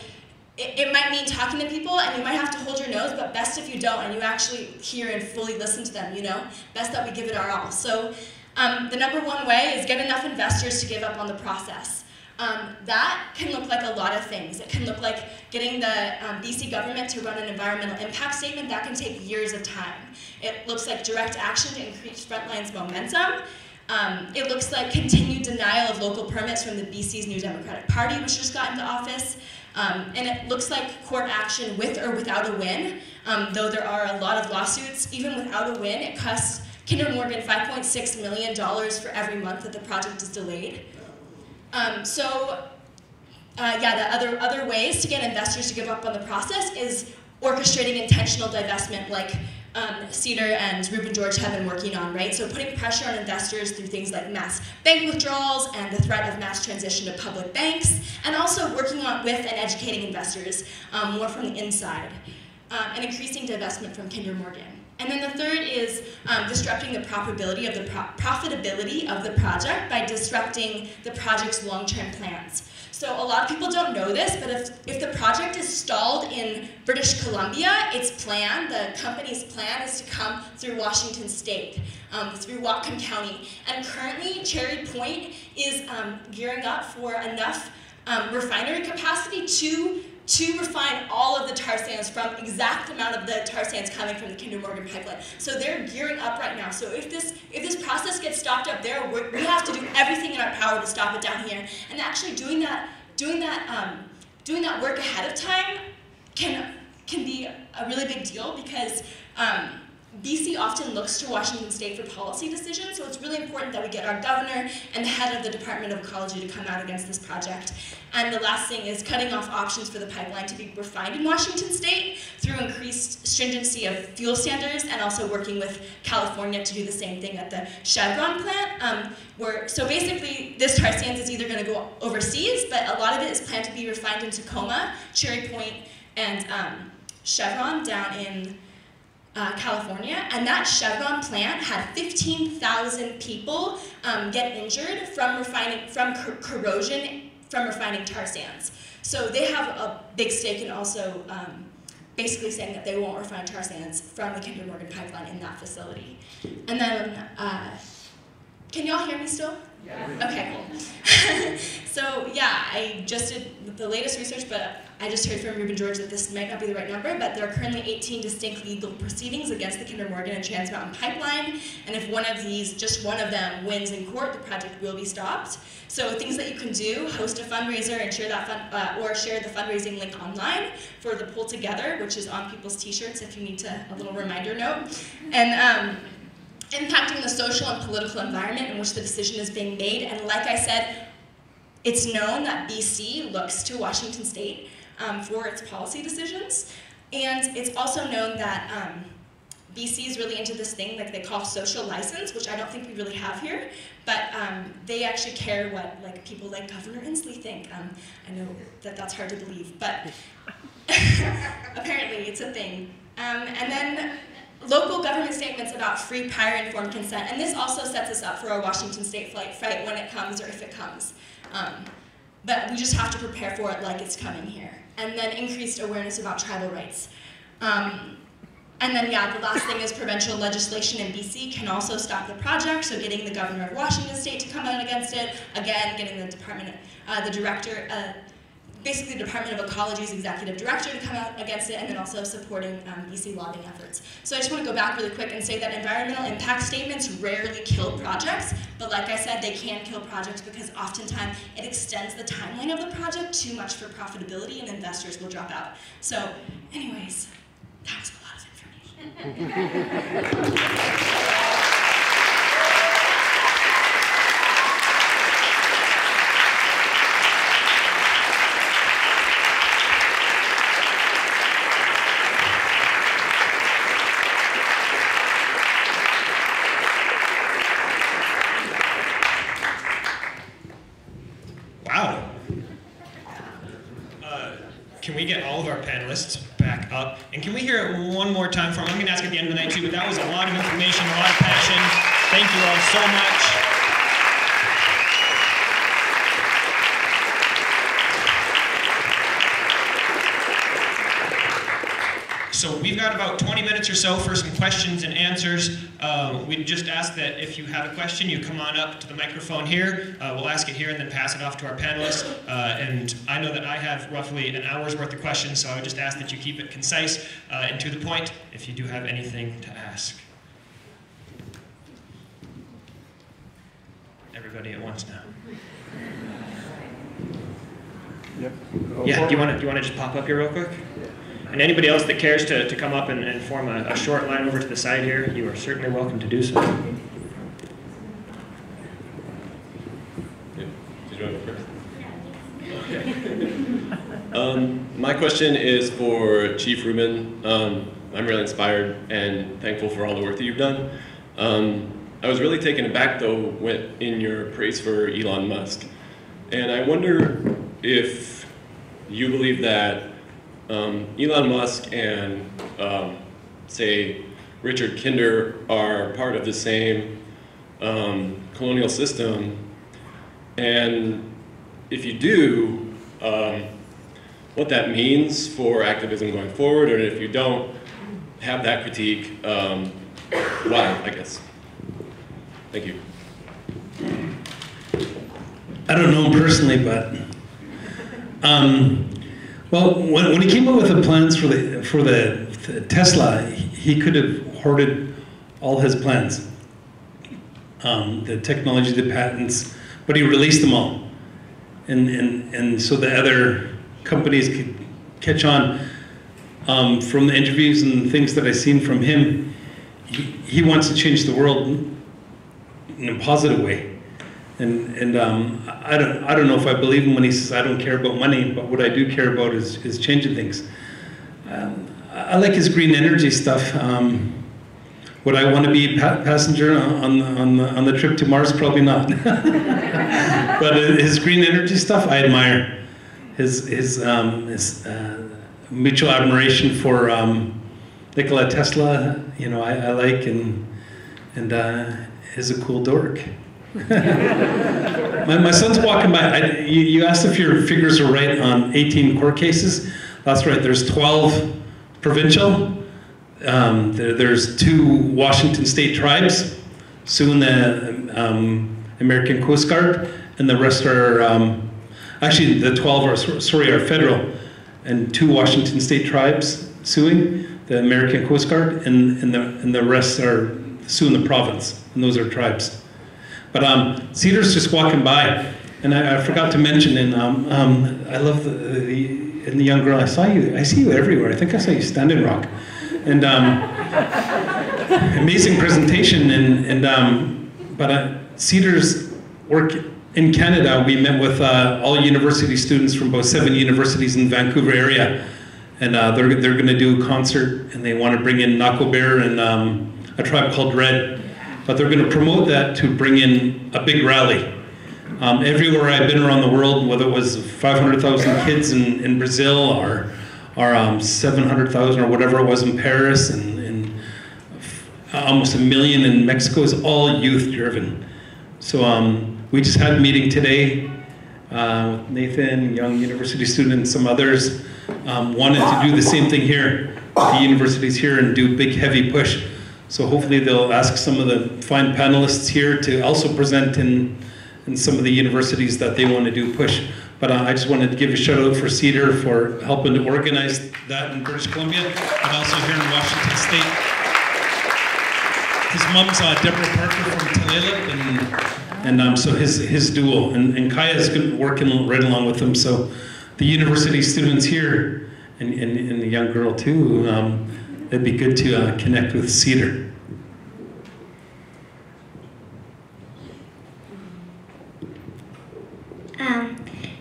it, it might mean talking to people and you might have to hold your nose, but best if you don't and you actually hear and fully listen to them, you know? Best that we give it our all. So. Um, the number one way is get enough investors to give up on the process. Um, that can look like a lot of things. It can look like getting the um, B C government to run an environmental impact statement. That can take years of time. It looks like direct action to increase Frontline's momentum. Um, it looks like continued denial of local permits from the B C's New Democratic Party, which just got into office. Um, and it looks like court action with or without a win. Um, though there are a lot of lawsuits, even without a win, it costs Kinder Morgan five point six million dollars for every month that the project is delayed. Um, so uh, yeah, the other, other ways to get investors to give up on the process is orchestrating intentional divestment like um, Cedar and Reuben George have been working on, right? So putting pressure on investors through things like mass bank withdrawals and the threat of mass transition to public banks, and also working on with and educating investors um, more from the inside, um, and increasing divestment from Kinder Morgan. And then the third is um, disrupting the profitability of the pro profitability of the project by disrupting the project's long-term plans. So a lot of people don't know this, but if, if the project is stalled in British Columbia, its plan, the company's plan, is to come through Washington State, um, through Whatcom County. And currently, Cherry Point is um, gearing up for enough um, refinery capacity to to refine all of the tar sands from exact amount of the tar sands coming from the Kinder Morgan pipeline. So they're gearing up right now. So if this, if this process gets stopped up there, we're, we have to do everything in our power to stop it down here. And actually doing that, doing that, um, doing that work ahead of time can, can be a really big deal because um, B C often looks to Washington State for policy decisions, so it's really important that we get our governor and the head of the Department of Ecology to come out against this project. And the last thing is cutting off options for the pipeline to be refined in Washington State through increased stringency of fuel standards and also working with California to do the same thing at the Chevron plant. Um, where, so basically, this tar sands is either going to go overseas, but a lot of it is planned to be refined in Tacoma, Cherry Point, and um, Chevron down in Uh, California, and that Chevron plant had fifteen thousand people um, get injured from refining, from cor corrosion from refining tar sands. So they have a big stake in also um, basically saying that they won't refine tar sands from the Kinder Morgan pipeline in that facility. And then, uh, can y'all hear me still? Yeah. Okay, cool. So yeah, I just did the latest research, but I just heard from Reuben George that this might not be the right number, but there are currently eighteen distinct legal proceedings against the Kinder Morgan and Trans Mountain Pipeline, and if one of these, just one of them, wins in court, the project will be stopped. So things that you can do: host a fundraiser and share that fund, uh, or share the fundraising link online for the Pull Together, which is on people's t-shirts if you need to, a little reminder note. And um, impacting the social and political environment in which the decision is being made. And like I said, it's known that B C looks to Washington State um, for its policy decisions. And it's also known that um, B C is really into this thing like they call social license, which I don't think we really have here, but um, they actually care what like people like Governor Inslee think. Um, I know that that's hard to believe, but apparently it's a thing. Um, and then local government statements about free, prior, informed consent, and this also sets us up for a Washington State flight fight when it comes or if it comes. Um, but we just have to prepare for it like it's coming here. And then increased awareness about tribal rights. Um, and then, yeah, the last thing is provincial legislation in B C can also stop the project, so getting the governor of Washington State to come out against it, again, getting the department, uh, the director, uh, basically the Department of Ecology's executive director to come out against it, and then also supporting um, B C lobbying efforts. So I just want to go back really quick and say that environmental impact statements rarely kill projects, but like I said, they can kill projects because oftentimes it extends the timeline of the project too much for profitability and investors will drop out. So anyways, that was a lot of information. We get all of our panelists back up. And can we hear it one more time for them? I'm going to ask at the end of the night too, but that was a lot of information, a lot of passion. Thank you all so much. So we've got about twenty minutes or so for some questions and answers. Uh, we just ask that if you have a question, you come on up to the microphone here. Uh, we'll ask it here and then pass it off to our panelists. Uh, and I know that I have roughly an hour's worth of questions, so I would just ask that you keep it concise uh, and to the point if you do have anything to ask. Everybody at once now. Yep. Yeah, do you want to, do you want to just pop up here real quick? And anybody else that cares to, to come up and, and form a, a short line over to the side here, you are certainly welcome to do so. Yeah. Did you want to go first? Okay. um, my question is for Chief Reuben. Um, I'm really inspired and thankful for all the work that you've done. Um, I was really taken aback, though, when, in your praise for Elon Musk. And I wonder if you believe that Um, Elon Musk and, um, say, Richard Kinder are part of the same um, colonial system, and if you do, um, what that means for activism going forward, or if you don't have that critique, um, why, I guess. Thank you. I don't know him personally, but... Um, Well, when, when he came up with the plans for the for the, the Tesla, he could have hoarded all his plans, um, the technology, the patents, but he released them all, and and and so the other companies could catch on. Um, from the interviews and things that I've seen from him, he, he wants to change the world in a positive way. And, and um, I, don't, I don't know if I believe him when he says I don't care about money, but what I do care about is, is changing things. Um, I like his green energy stuff. Um, would I want to be a pa passenger on the, on, the, on the trip to Mars? Probably not. But his green energy stuff, I admire. His, his, um, his uh, mutual admiration for um, Nikola Tesla, you know, I, I like, and, and uh, he's a cool dork. my, my son's walking by. I, you, you asked if your figures are right on eighteen court cases. That's right. There's twelve provincial. Um, there, there's two Washington state tribes, soon the um, American Coast Guard, and the rest are, um, actually the twelve are, sorry, are federal, and two Washington state tribes suing the American Coast Guard, and, and, the, and the rest are suing the province, and those are tribes. But um, Cedar's just walking by, and I, I forgot to mention, and um, um, I love the, the, and the young girl, I saw you, I see you everywhere, I think I saw you Standing Rock. And um, amazing presentation, and, and um, but uh, Cedar's work in Canada, we met with uh, all university students from about seven universities in the Vancouver area, and uh, they're, they're going to do a concert, and they want to bring in Nako Bear and um, A Tribe Called Red, but they're going to promote that to bring in a big rally. Um, everywhere I've been around the world, whether it was five hundred thousand kids in, in Brazil, or or um, seven hundred thousand or whatever it was in Paris, and, and almost a million in Mexico, is all youth driven. So um, we just had a meeting today uh, with Nathan, young university student, and some others, um, wanted to do the same thing here, the universities here, and do big heavy push. So hopefully they'll ask some of the fine panelists here to also present in, in some of the universities that they want to do push. But uh, I just wanted to give a shout out for Cedar for helping to organize that in British Columbia, and also here in Washington State. His mom's uh, Deborah Parker from Tulalip, and, and um, so his, his duo, and, and Kaya's been working right along with him. So the university students here, and, and, and the young girl too, um, it'd be good to uh, connect with Cedar.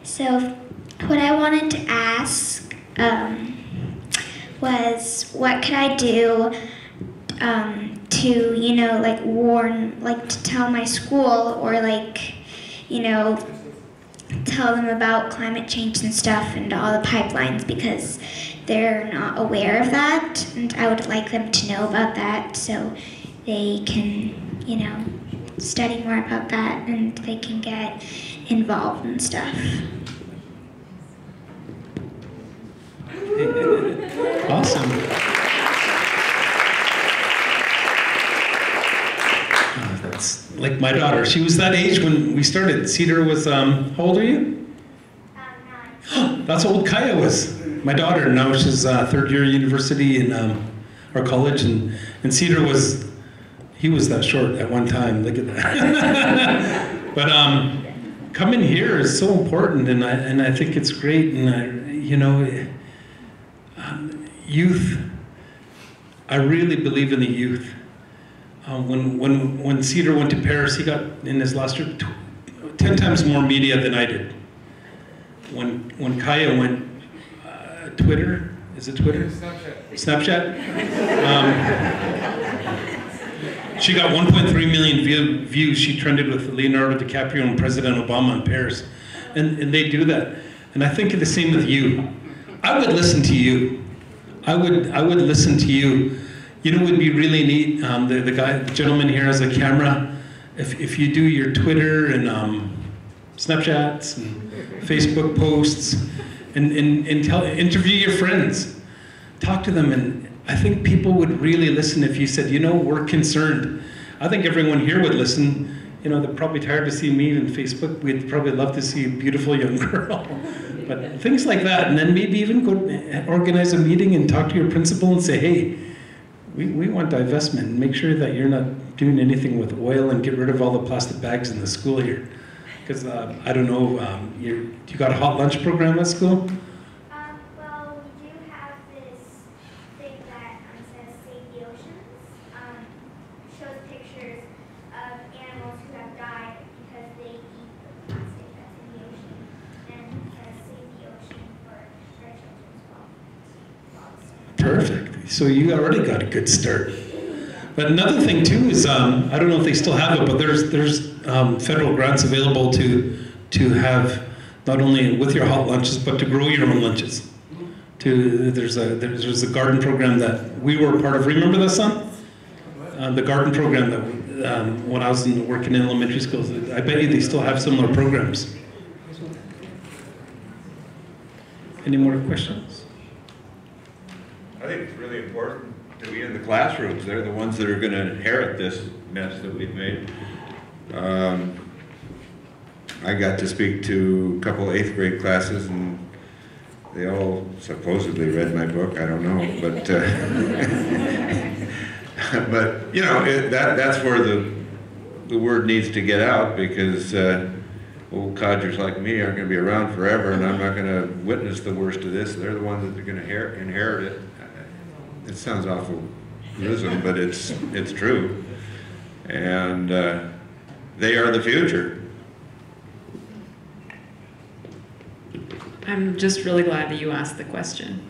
So what I wanted to ask um, was, what could I do um, to, you know, like warn, like to tell my school, or like, you know, tell them about climate change and stuff and all the pipelines, because they're not aware of that, and I would like them to know about that so they can, you know, study more about that and they can get involved and stuff. Awesome. Oh, that's like my daughter. She was that age when we started. Cedar was, um, how old are you? Uh, nine. That's how old Kaya was. My daughter, now she's uh, third year university in um, our college, and, and Cedar was, he was that short at one time. Look at that. But um, coming here is so important, and I, and I think it's great, and I, you know, um, youth, I really believe in the youth. Um, when, when, when Cedar went to Paris, he got, in his last trip, ten times more media than I did. When, when Kaya went, uh, Twitter, is it Twitter? Snapchat. Snapchat? Um, She got one point three million view, views. She trended with Leonardo DiCaprio and President Obama in Paris. And, and they do that. And I think the same with you. I would listen to you. I would, I would listen to you. You know, it would be really neat. Um, the, the, guy, the gentleman here has a camera. If, if you do your Twitter and um, Snapchats and Facebook posts, and, and, and tell, interview your friends, talk to them, and I think people would really listen if you said, you know, we're concerned. I think everyone here would listen. You know, they're probably tired to see me on Facebook. We'd probably love to see a beautiful young girl. But things like that, and then maybe even go organize a meeting and talk to your principal and say, hey, we, we want divestment. Make sure that you're not doing anything with oil, and get rid of all the plastic bags in the school here. Because, uh, I don't know, um, you're, you got a hot lunch program at school? Perfect. So you already got a good start. But another thing too is, um, I don't know if they still have it, but there's there's um, federal grants available to to have not only with your hot lunches, but to grow your own lunches. To there's a there's, there's a garden program that we were part of. Remember that, son? uh, the garden program that um, when I was in, working in elementary schools, I bet you they still have similar programs. Any more questions? I think it's really important to be in the classrooms. They're the ones that are going to inherit this mess that we've made. Um, I got to speak to a couple eighth grade classes, and they all supposedly read my book. I don't know, but uh, but you know it, that that's where the the word needs to get out, because uh, old codgers like me aren't going to be around forever, and I'm not going to witness the worst of this. They're the ones that are going to inherit it. It sounds awful wisdom, but it's it's true, and uh, they are the future. I'm just really glad that you asked the question.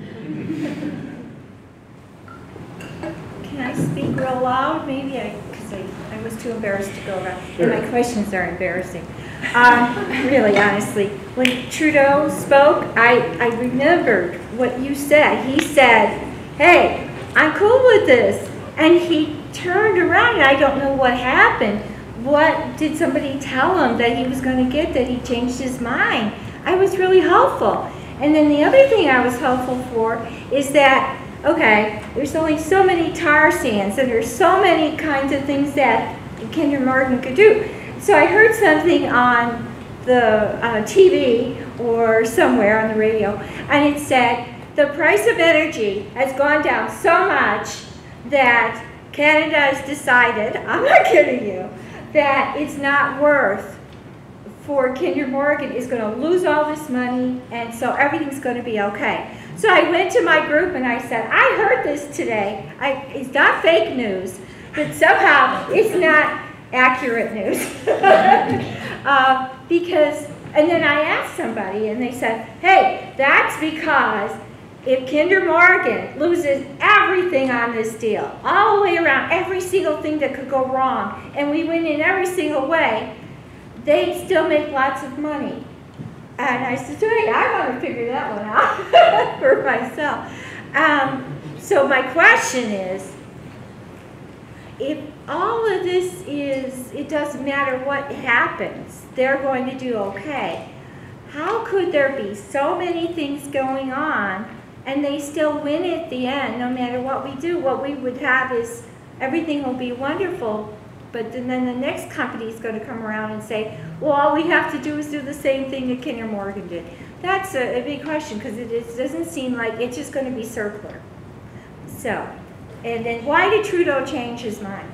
Mm-hmm. Can I speak real loud? Maybe I, because I, I was too embarrassed to go around. Sure. And my questions are embarrassing. Um, really, honestly, when Trudeau spoke, I, I remembered what you said. He said, "Hey, I'm cool with this," and he turned around, and I don't know what happened. What did somebody tell him that he was going to get, that he changed his mind? I was really hopeful. And then the other thing I was hopeful for is that, okay, there's only so many tar sands, and there's so many kinds of things that Kinder Morgan could do. So I heard something on the uh, T V or somewhere on the radio, and it said, the price of energy has gone down so much that Canada has decided, I'm not kidding you, that it's not worth for Kinder Morgan is going to lose all this money, and so everything's going to be okay. So I went to my group and I said, I heard this today. I, it's not fake news, but somehow it's not accurate news. uh, because, and then I asked somebody, and they said, hey, that's because if Kinder Morgan loses everything on this deal, all the way around, every single thing that could go wrong, and we win in every single way, they still make lots of money. And I said, hey, I want to figure that one out for myself. Um, so my question is, if all of this is, it doesn't matter what happens, they're going to do okay. How could there be so many things going on and they still win at the end, no matter what we do? What we would have is everything will be wonderful, but then the next company is going to come around and say, well, all we have to do is do the same thing that Kinder Morgan did. That's a, a big question, because it, it doesn't seem like it's just going to be circular. So, and then why did Trudeau change his mind?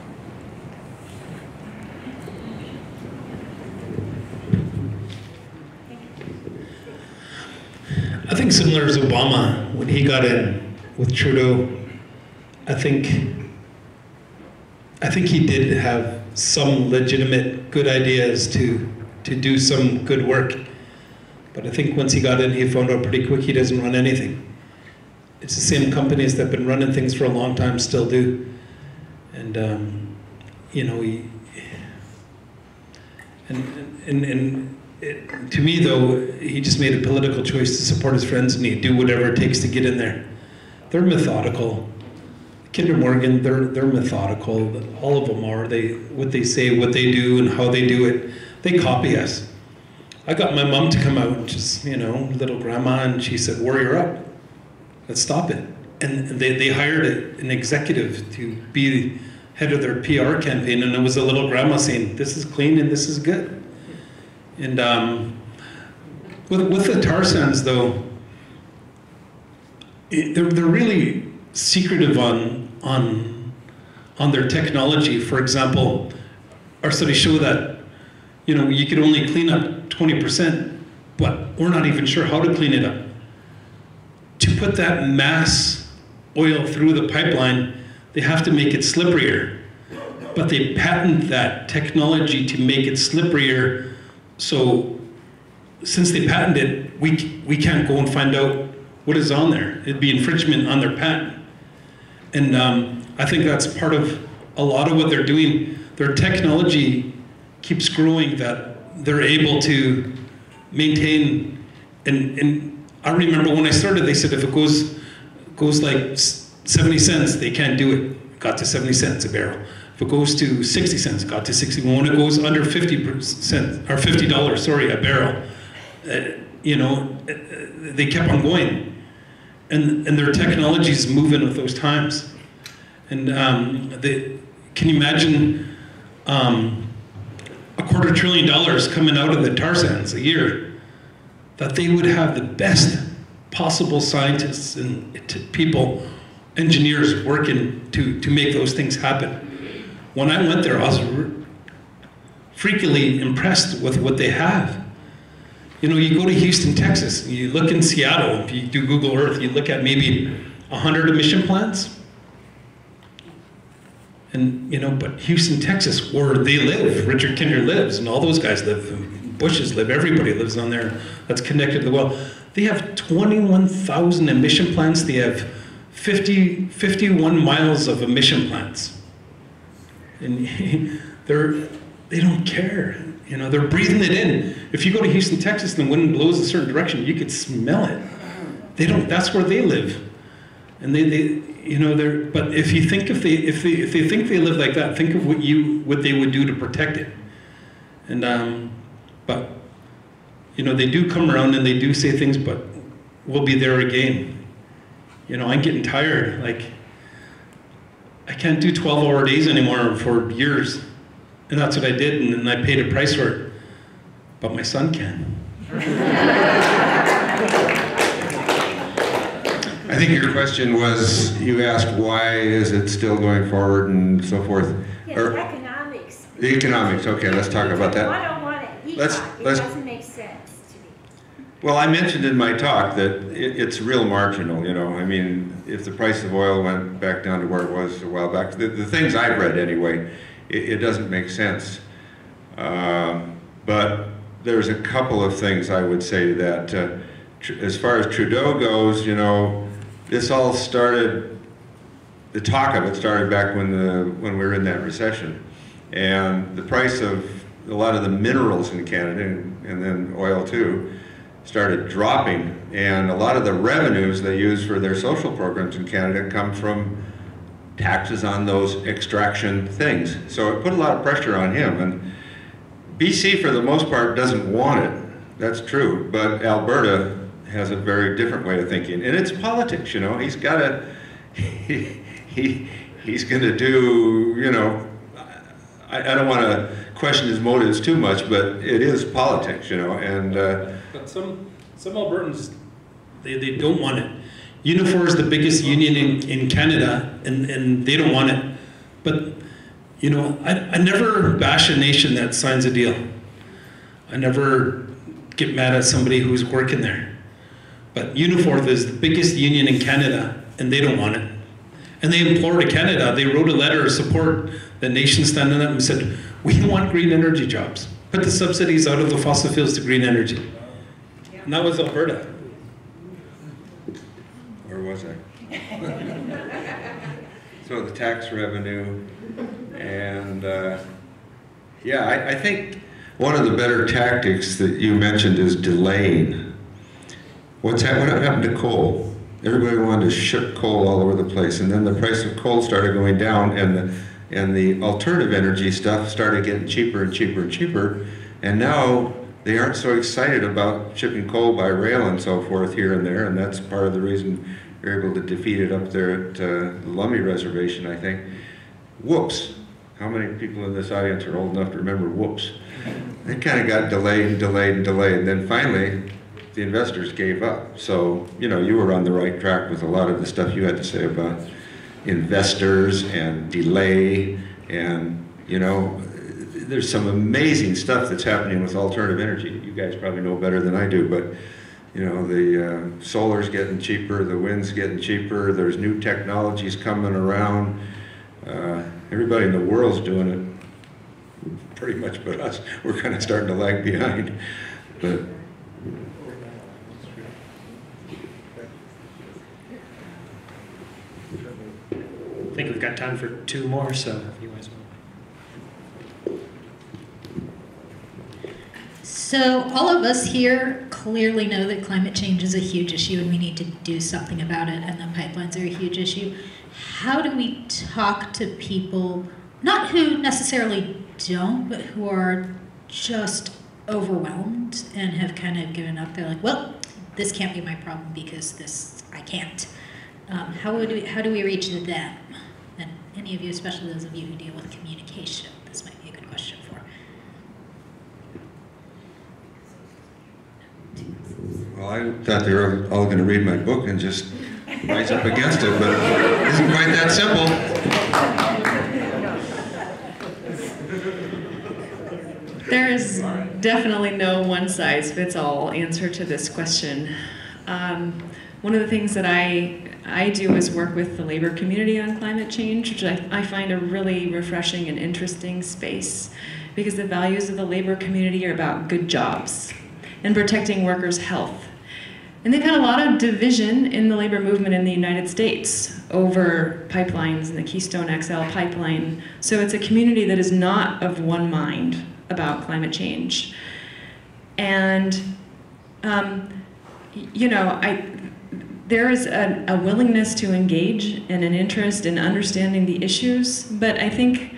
I think similar as Obama, when he got in with Trudeau, I think I think he did have some legitimate good ideas to to do some good work. But I think once he got in, he found out pretty quick he doesn't run anything. It's the same companies that have been running things for a long time still do. And um, you know, he and and and It, to me, though, he just made a political choice to support his friends, and he'd do whatever it takes to get in there. They're methodical. Kinder Morgan, they're they're methodical. All of them are. They what they say, what they do, and how they do it. They copy us. I got my mom to come out, and just you know, little grandma, and she said, "Warrior up, let's stop it." And they they hired a, an executive to be head of their P R campaign, and it was a little grandma saying, "This is clean and this is good." And um, with, with the tar sands, though, it, they're, they're really secretive on, on, on their technology. For example, our studies show that, you know, you could only clean up twenty percent, but we're not even sure how to clean it up. To put that mass oil through the pipeline, they have to make it slipperier. But they patent that technology to make it slipperier. So, since they patented it, we, we can't go and find out what is on there. It'd be infringement on their patent. And um, I think that's part of a lot of what they're doing. Their technology keeps growing that they're able to maintain. And, and I remember when I started, they said if it goes goes like seventy cents, they can't do it. Got to seventy cents a barrel. If it goes to sixty cents, got to sixty. When it goes under fifty percent or fifty dollars, sorry, a barrel, uh, you know, uh, they kept on going. And, and their technology is moving with those times. And um, they, can you imagine um, a quarter trillion dollars coming out of the tar sands a year? That they would have the best possible scientists and people, engineers working to, to make those things happen. When I went there, I was freakily impressed with what they have. You know, you go to Houston, Texas, you look in Seattle, if you do Google Earth, you look at maybe one hundred emission plants. And, you know, but Houston, Texas, where they live, Richard Kinder lives, and all those guys live, Bushes live, everybody lives on there, that's connected to the well. They have twenty-one thousand emission plants, they have fifty, fifty-one miles of emission plants. And they're, they don't care. You know, they're breathing it in. If you go to Houston, Texas, and the wind blows a certain direction, you could smell it. They don't. That's where they live, and they, they you know, they're. But if you think if they if they if they think they live like that, think of what you what they would do to protect it. And um, but you know, they do come around and they do say things, but we'll be there again. You know, I'm getting tired. Like, I can't do twelve-hour days anymore for years. And that's what I did, and then I paid a price for it. But my son can. I think your question was, you asked why is it still going forward and so forth. Yes, or, economics. The economics, okay, let's talk about that. I don't want to eat let's, it. Let's, doesn't make sense to me. Well, I mentioned in my talk that it, it's real marginal, you know. I mean, if the price of oil went back down to where it was a while back, the, the things I've read anyway, it doesn't make sense. Uh, but there's a couple of things I would say to that. Uh, tr as far as Trudeau goes, you know, this all started, the talk of it started back when, the, when we were in that recession. And the price of a lot of the minerals in Canada, and, and then oil too, started dropping. And a lot of the revenues they use for their social programs in Canada come from taxes on those extraction things. So it put a lot of pressure on him, and B C for the most part doesn't want it, that's true, but Alberta has a very different way of thinking, and it's politics, you know, he's got to, he, he, he's going to do, you know, I, I don't want to question his motives too much, but it is politics, you know, and... Uh, but some, some Albertans, they, they don't want it. Unifor is the biggest union in, in Canada, and, and they don't want it. But, you know, I, I never bash a nation that signs a deal. I never get mad at somebody who's working there. But Unifor is the biggest union in Canada, and they don't want it. And they implored to Canada. They wrote a letter of support, the nation standing up and said, we want green energy jobs. Put the subsidies out of the fossil fuels to green energy. And that was Alberta. Was I? So the tax revenue, and uh, yeah, I, I think one of the better tactics that you mentioned is delaying. What's happened? What happened to coal? Everybody wanted to ship coal all over the place, and then the price of coal started going down, and the and the alternative energy stuff started getting cheaper and cheaper and cheaper, and now they aren't so excited about shipping coal by rail and so forth here and there, and that's part of the reason they're able to defeat it up there at uh, the Lummi Reservation, I think. Whoops. How many people in this audience are old enough to remember whoops? They kind of got delayed and delayed and delayed, and then finally the investors gave up. So, you know, you were on the right track with a lot of the stuff you had to say about investors and delay, and, you know, there's some amazing stuff that's happening with alternative energy. You guys probably know better than I do, but you know, the uh, solar's getting cheaper, the wind's getting cheaper, there's new technologies coming around. Uh, everybody in the world's doing it, pretty much but us. We're kind of starting to lag behind. But I think we've got time for two more, so if you guys want. So all of us here clearly know that climate change is a huge issue and we need to do something about it, and the pipelines are a huge issue. How do we talk to people, not who necessarily don't, but who are just overwhelmed and have kind of given up? They're like, well, this can't be my problem because this, I can't. Um, how would we, how do we reach them? And any of you, especially those of you who deal with communication, this might be a good question for. Well, I thought they were all going to read my book and just rise up against it, but it isn't quite that simple. There is definitely no one-size-fits-all answer to this question. Um, one of the things that I I do is work with the labor community on climate change, which I, I find a really refreshing and interesting space, because the values of the labor community are about good jobs and protecting workers' health. And they've had a lot of division in the labor movement in the United States over pipelines and the Keystone X L pipeline. So it's a community that is not of one mind about climate change. And, um, you know, I. There is a, a willingness to engage and an interest in understanding the issues, but I think,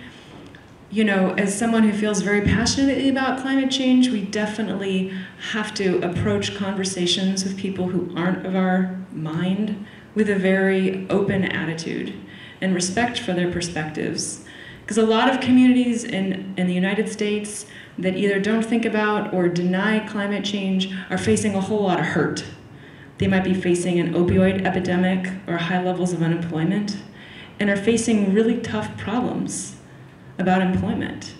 you know, as someone who feels very passionately about climate change, we definitely have to approach conversations with people who aren't of our mind with a very open attitude and respect for their perspectives. Because a lot of communities in, in the United States that either don't think about or deny climate change are facing a whole lot of hurt. They might be facing an opioid epidemic or high levels of unemployment, and are facing really tough problems about employment.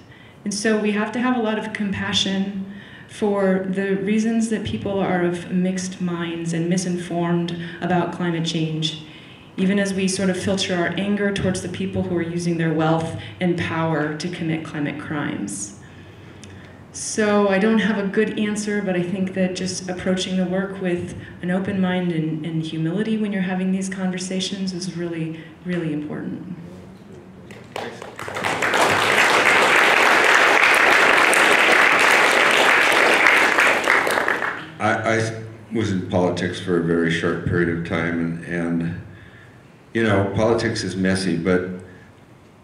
And so we have to have a lot of compassion for the reasons that people are of mixed minds and misinformed about climate change, even as we sort of filter our anger towards the people who are using their wealth and power to commit climate crimes. So I don't have a good answer, but I think that just approaching the work with an open mind and, and humility when you're having these conversations is really, really important. I, I was in politics for a very short period of time, and, and you know, politics is messy, but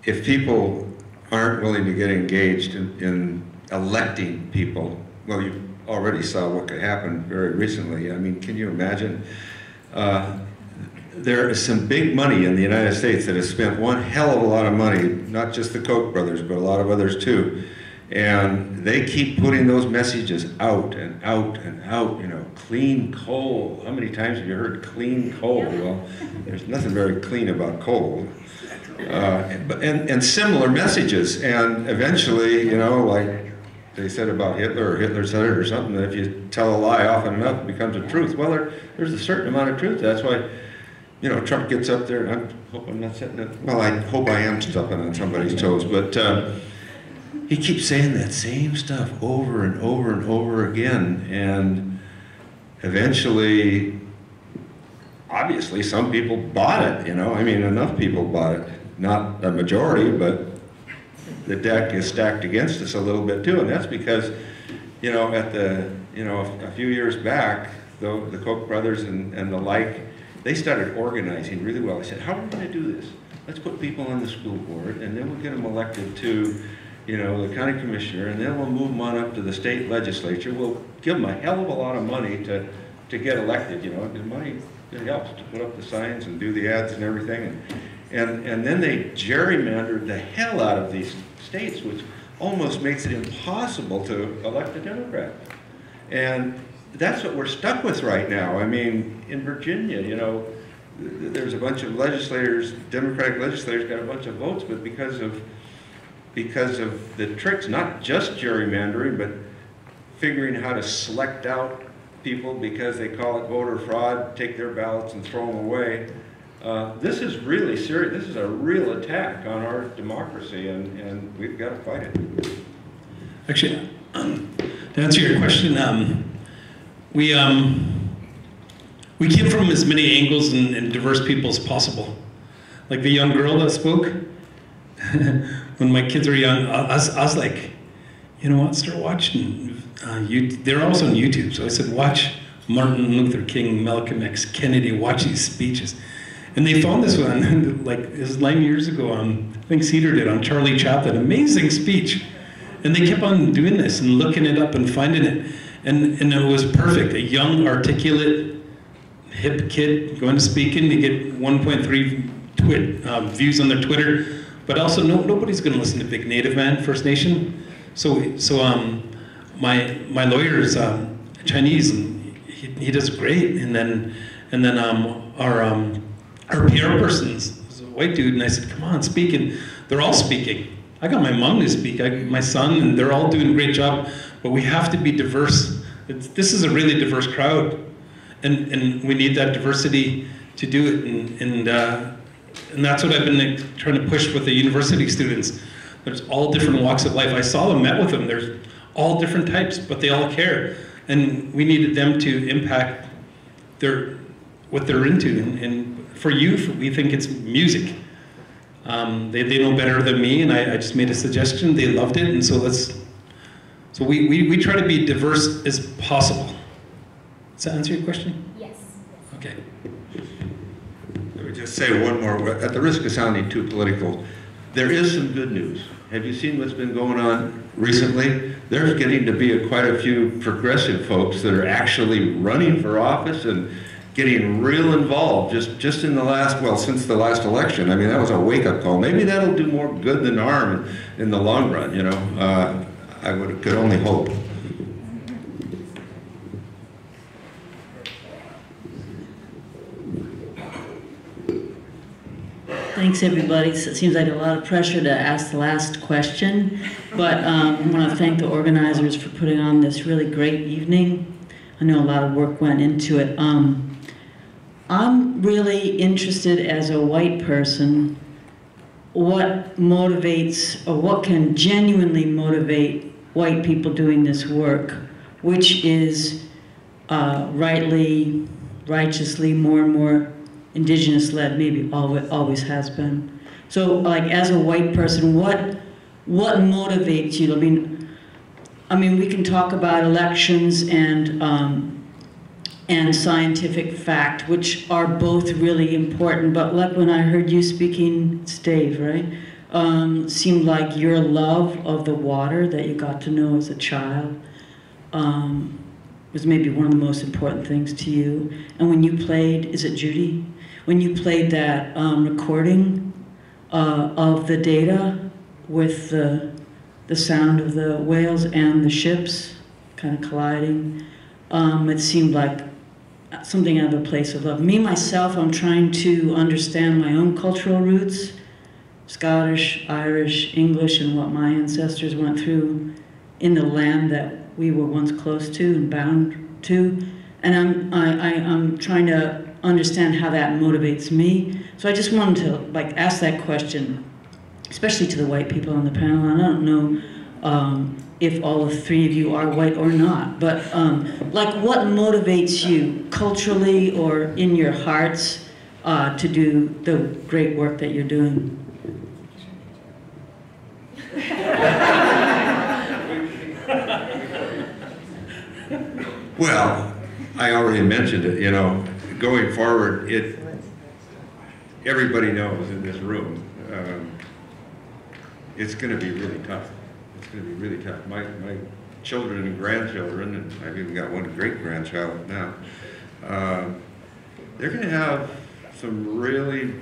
if people aren't willing to get engaged in, in electing people. Well, you already saw what could happen very recently. I mean, can you imagine? Uh, there is some big money in the United States that has spent one hell of a lot of money, not just the Koch brothers, but a lot of others too. And they keep putting those messages out and out and out, you know, clean coal. How many times have you heard clean coal? Well, there's nothing very clean about coal. Uh, and, and, and similar messages. And eventually, you know, like they said about Hitler, or Hitler said it or something, that if you tell a lie often enough, it becomes a truth. Well, there, there's a certain amount of truth. That's why, you know, Trump gets up there, and I hope I'm not sitting up, well, I hope I am stepping on somebody's toes, but uh, he keeps saying that same stuff over and over and over again, and eventually, obviously, some people bought it, you know, I mean, enough people bought it. Not a majority, but the deck is stacked against us a little bit too, and that's because, you know, at the, you know, a few years back, the, the Koch brothers and, and the like, they started organizing really well. They said, how are we going to do this? Let's put people on the school board, and then we'll get them elected to, you know, the county commissioner, and then we'll move them on up to the state legislature. We'll give them a hell of a lot of money to, to get elected, you know, and money, it helps to put up the signs and do the ads and everything. And, And, and then they gerrymandered the hell out of these states, which almost makes it impossible to elect a Democrat. And that's what we're stuck with right now. I mean, in Virginia, you know, there's a bunch of legislators, Democratic legislators got a bunch of votes, but because of, because of the tricks, not just gerrymandering, but figuring how to select out people because they call it voter fraud, take their ballots and throw them away. Uh, this is really serious. This is a real attack on our democracy, and, and we've got to fight it. Actually, um, to answer your question, um, we, um, we came from as many angles and, and diverse people as possible. Like the young girl that spoke, when my kids were young, I, I, was, I was like, you know what, start watching uh, you, they're also on YouTube. So I said, watch Martin Luther King, Malcolm X, Kennedy, watch these speeches. And they found this one, like, it was nine years ago, on, I think Cedar did, on Charlie Chaplin, amazing speech. And they kept on doing this and looking it up and finding it. And, and it was perfect, a young, articulate, hip kid going to speak in to get one point three uh, views on their Twitter. But also, no, nobody's gonna listen to Big Native Man, First Nation. So, so um, my, my lawyer is um, Chinese, and he, he does great. And then, and then um, our, um, Our P R person's a white dude, and I said, come on, speak, and they're all speaking. I got my mom to speak, I got my son, and they're all doing a great job, but we have to be diverse. It's, this is a really diverse crowd, and, and we need that diversity to do it, and, and, uh, and that's what I've been trying to push with the university students. There's all different walks of life. I saw them, met with them, there's all different types, but they all care, and we needed them to impact their, what they're into, and, and for youth, we think it's music. Um, they, they know better than me, and I, I just made a suggestion. They loved it, and so let's, so we, we, we try to be diverse as possible. Does that answer your question? Yes. Okay. Let me just say one more, at the risk of sounding too political, there is some good news. Have you seen what's been going on recently? There's getting to be a, quite a few progressive folks that are actually running for office and getting real involved just, just in the last, well, since the last election. I mean, that was a wake-up call. Maybe that'll do more good than harm in the long run, you know. Uh, I would, could only hope. Thanks, everybody. It seems like a lot of pressure to ask the last question, but um, I want to thank the organizers for putting on this really great evening. I know a lot of work went into it. Um, I'm really interested, as a white person, what motivates or what can genuinely motivate white people doing this work, which is uh, rightly, righteously, more and more indigenous-led, maybe always, always has been. So, like, as a white person, what what motivates you? I mean, I mean, we can talk about elections and. Um, and scientific fact, which are both really important, but like when I heard you speaking, it's Dave, right? Um, seemed like your love of the water that you got to know as a child um, was maybe one of the most important things to you. And when you played, is it Judy? When you played that um, recording uh, of the data with the, the sound of the whales and the ships kind of colliding, um, it seemed like something out of a place of love. Me, myself, I'm trying to understand my own cultural roots, Scottish, Irish, English, and what my ancestors went through in the land that we were once close to and bound to. And I'm, I, I, I'm trying to understand how that motivates me. So I just wanted to like ask that question, especially to the white people on the panel. And I don't know um, if all of three of you are white or not, but um, like what motivates you culturally or in your hearts uh, to do the great work that you're doing? Well, I already mentioned it, you know, going forward, it, everybody knows in this room, um, it's gonna be really tough. It's going to be really tough. My, my children and grandchildren, and I've even got one great-grandchild now, uh, they're going to have some really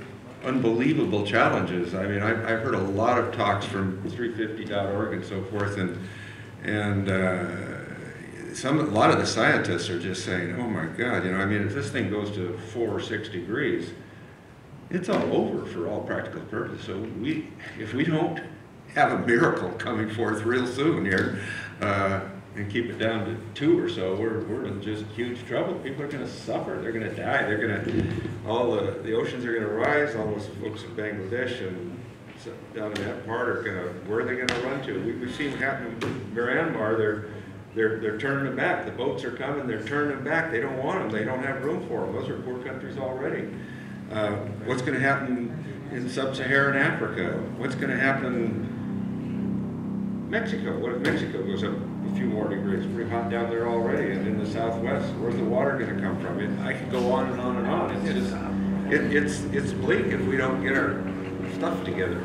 unbelievable challenges. I mean, I've, I've heard a lot of talks from three fifty dot org and so forth, and, and uh, some, a lot of the scientists are just saying, oh my God, you know, I mean, if this thing goes to four or six degrees, it's all over for all practical purposes. So we, if we don't have a miracle coming forth real soon here, uh, and keep it down to two or so, we're, we're in just huge trouble. People are gonna suffer, they're gonna die, they're gonna, all the, the oceans are gonna rise, all those folks in Bangladesh and down in that part are gonna, where are they gonna run to? We, we've seen it happen in Myanmar, they're, they're, they're turning them back. The boats are coming, they're turning them back. They don't want them, they don't have room for them. Those are poor countries already. Uh, what's gonna happen in sub-Saharan Africa? What's gonna happen Mexico? What if Mexico goes up a few more degrees. Pretty hot down there already, and in the Southwest, where's the water going to come from? It, I could go on and on and on. It's just, it, it's it's bleak if we don't get our stuff together.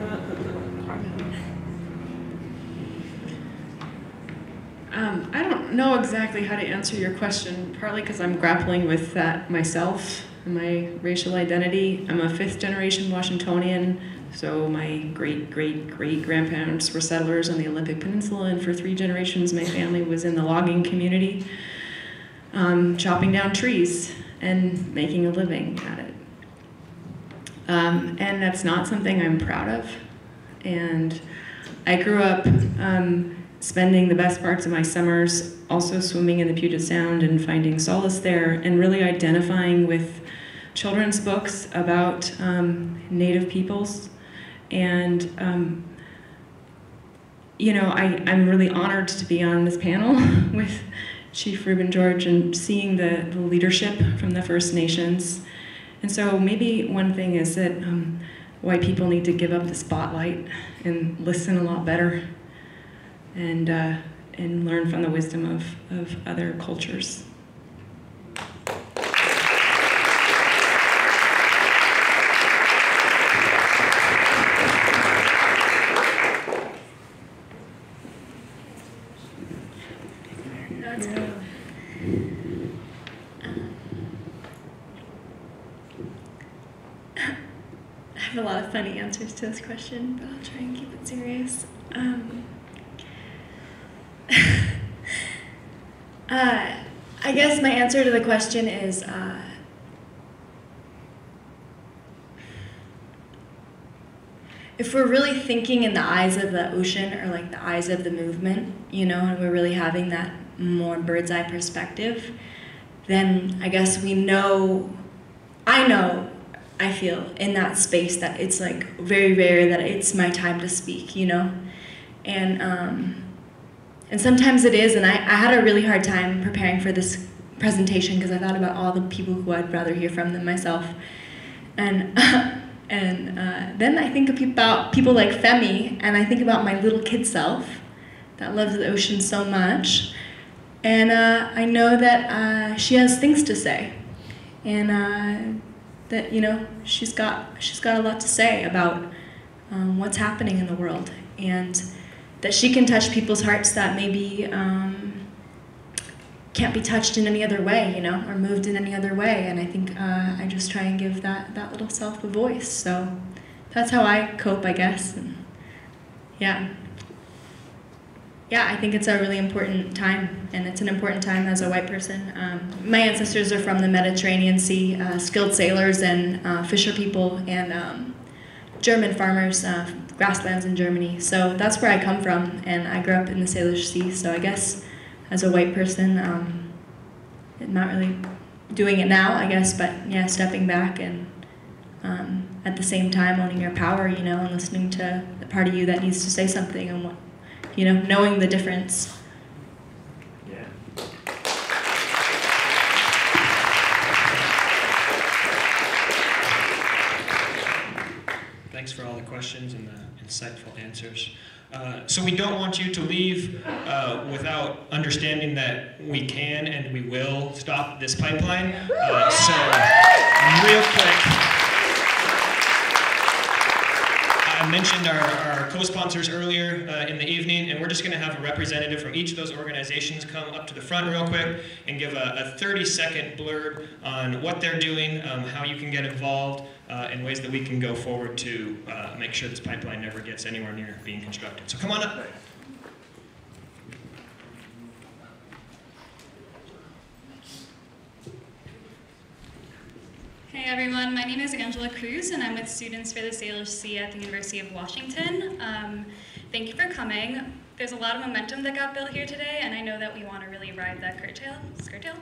Um, I don't know exactly how to answer your question, partly because I'm grappling with that myself and my racial identity. I'm a fifth generation Washingtonian, so my great, great, great grandparents were settlers on the Olympic Peninsula, and for three generations my family was in the logging community, um, chopping down trees and making a living at it. Um, and that's not something I'm proud of. And I grew up um, spending the best parts of my summers also swimming in the Puget Sound and finding solace there, and really identifying with children's books about um, Native peoples. And um, you know, I, I'm really honored to be on this panel with Chief Reuben George and seeing the, the leadership from the First Nations. And so maybe one thing is that um, white people need to give up the spotlight and listen a lot better, and uh, and learn from the wisdom of, of other cultures. I have a lot of funny answers to this question, but I'll try and keep it serious. Um, uh, I guess my answer to the question is uh, if we're really thinking in the eyes of the ocean, or like the eyes of the movement, you know, and we're really having that more bird's eye perspective, then I guess we know, I know, I feel in that space that it's like very rare that it's my time to speak, you know? And um, and sometimes it is, and I, I had a really hard time preparing for this presentation because I thought about all the people who I'd rather hear from than myself. And, uh, and uh, then I think about people like Femi, and I think about my little kid self that loves the ocean so much. And uh, I know that uh, she has things to say. And uh, that, you know, she's got she's got a lot to say about um, what's happening in the world, and that she can touch people's hearts that maybe um, can't be touched in any other way, you know, or moved in any other way. And I think uh, I just try and give that that little self a voice. So that's how I cope, I guess. And yeah, yeah, I think it's a really important time, and it's an important time as a white person. Um, my ancestors are from the Mediterranean Sea, uh, skilled sailors and uh, fisher people, and um, German farmers, uh, grasslands in Germany. So that's where I come from, and I grew up in the Salish Sea. So I guess as a white person, um, not really doing it now, I guess, but yeah, stepping back and um, at the same time owning your power, you know, and listening to the part of you that needs to say something, and what, you know, knowing the difference. Yeah. Thanks for all the questions and the insightful answers. Uh, so we don't want you to leave uh, without understanding that we can and we will stop this pipeline. Uh, so real quick. I mentioned our, our co-sponsors earlier uh, in the evening, and we're just going to have a representative from each of those organizations come up to the front real quick and give a thirty-second blurb on what they're doing, um, how you can get involved, uh, and ways that we can go forward to uh, make sure this pipeline never gets anywhere near being constructed. So come on up. Hey everyone, my name is Angela Cruz, and I'm with Students for the Salish Sea at the University of Washington. Um, thank you for coming. There's a lot of momentum that got built here today, and I know that we want to really ride that curtail, skirt tail?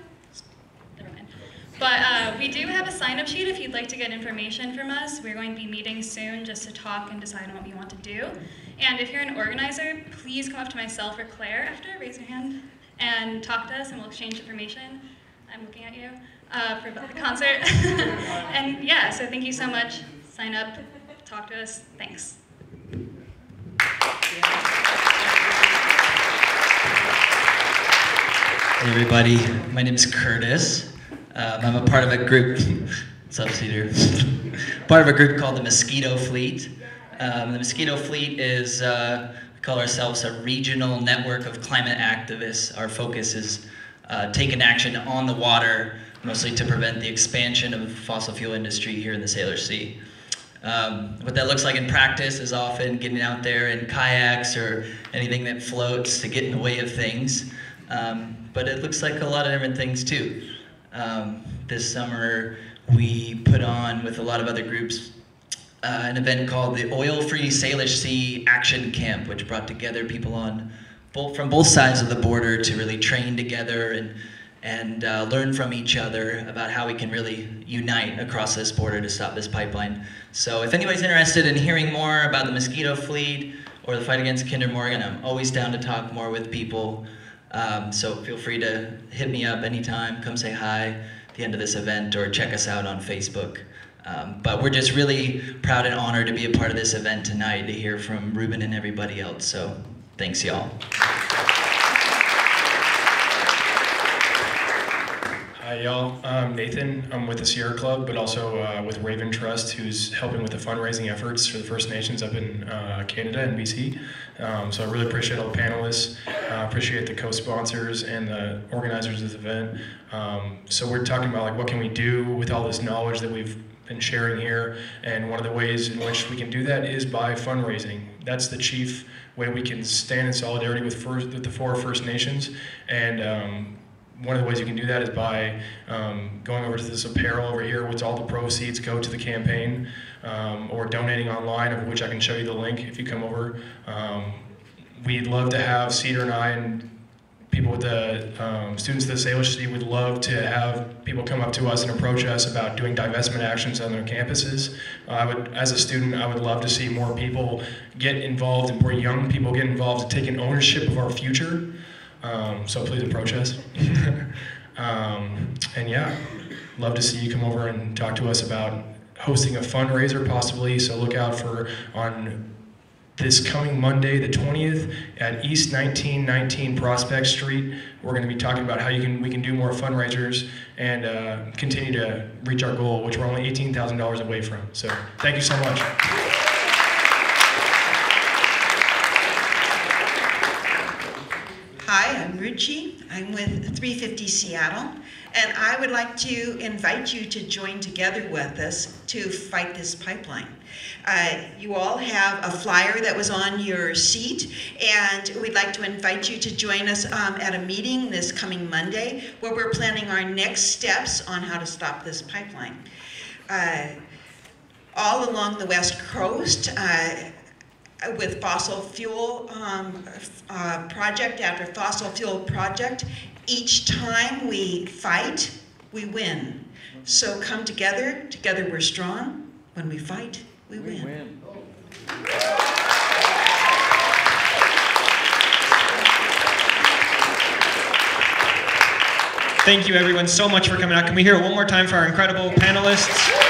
Never mind. But uh, we do have a sign-up sheet if you'd like to get information from us. We're going to be meeting soon just to talk and decide on what we want to do. And if you're an organizer, please come up to myself or Claire after, raise your hand, and talk to us, and we'll exchange information. I'm looking at you. Uh, for the concert. And yeah, so thank you so much. Sign up, talk to us. Thanks. Yeah. Hey everybody, my name is Curtis. Um, I'm a part of a group, what's up Cedar? Part of a group called the Mosquito Fleet. Um, the Mosquito Fleet is, uh, we call ourselves a regional network of climate activists. Our focus is uh, taking action on the water, mostly to prevent the expansion of the fossil fuel industry here in the Salish Sea. Um, what that looks like in practice is often getting out there in kayaks or anything that floats to get in the way of things. Um, but it looks like a lot of different things too. Um, this summer we put on with a lot of other groups uh, an event called the Oil-Free Salish Sea Action Camp, which brought together people on both, from both sides of the border to really train together and and uh, learn from each other about how we can really unite across this border to stop this pipeline. So if anybody's interested in hearing more about the Mosquito Fleet or the fight against Kinder Morgan, I'm always down to talk more with people. Um, so feel free to hit me up anytime, come say hi at the end of this event or check us out on Facebook. Um, but we're just really proud and honored to be a part of this event tonight, to hear from Ruben and everybody else. So thanks y'all. Hi y'all, I'm Nathan. I'm with the Sierra Club, but also uh, with Raven Trust, who's helping with the fundraising efforts for the First Nations up in uh, Canada and B C. Um, so I really appreciate all the panelists, uh, appreciate the co-sponsors and the organizers of this event. Um, so we're talking about like what can we do with all this knowledge that we've been sharing here, and one of the ways in which we can do that is by fundraising. That's the chief way we can stand in solidarity with, first, with the four First Nations, and um, one of the ways you can do that is by um, going over to this apparel over here, which all the proceeds go to the campaign, um, or donating online, of which I can show you the link if you come over. Um, we'd love to have Cedar and I and people with the um, students of the Salish Sea would love to have people come up to us and approach us about doing divestment actions on their campuses. Uh, I would, as a student, I would love to see more people get involved and more young people get involved to take an ownership of our future. Um, so please approach us. um, and yeah, love to see you come over and talk to us about hosting a fundraiser possibly. So look out for on this coming Monday, the twentieth, at East nineteen nineteen Prospect Street. We're going to be talking about how you can we can do more fundraisers and uh, continue to reach our goal, which we're only eighteen thousand dollars away from. So thank you so much. Hi, I'm Ruchi. I'm with three fifty Seattle, and I would like to invite you to join together with us to fight this pipeline. Uh, you all have a flyer that was on your seat, and we'd like to invite you to join us um, at a meeting this coming Monday, where we're planning our next steps on how to stop this pipeline. Uh, all along the West Coast, uh, with fossil fuel um, uh, project after fossil fuel project. Each time we fight, we win. So come together, together we're strong. When we fight, we, we win. win. Thank you everyone so much for coming out. Can we hear it one more time for our incredible panelists?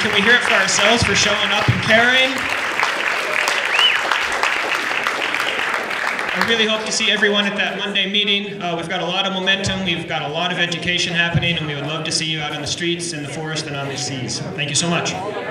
Can we hear it for ourselves for showing up and caring? I really hope to see everyone at that Monday meeting. Uh, we've got a lot of momentum, we've got a lot of education happening, and we would love to see you out on the streets, in the forest, and on the seas. Thank you so much.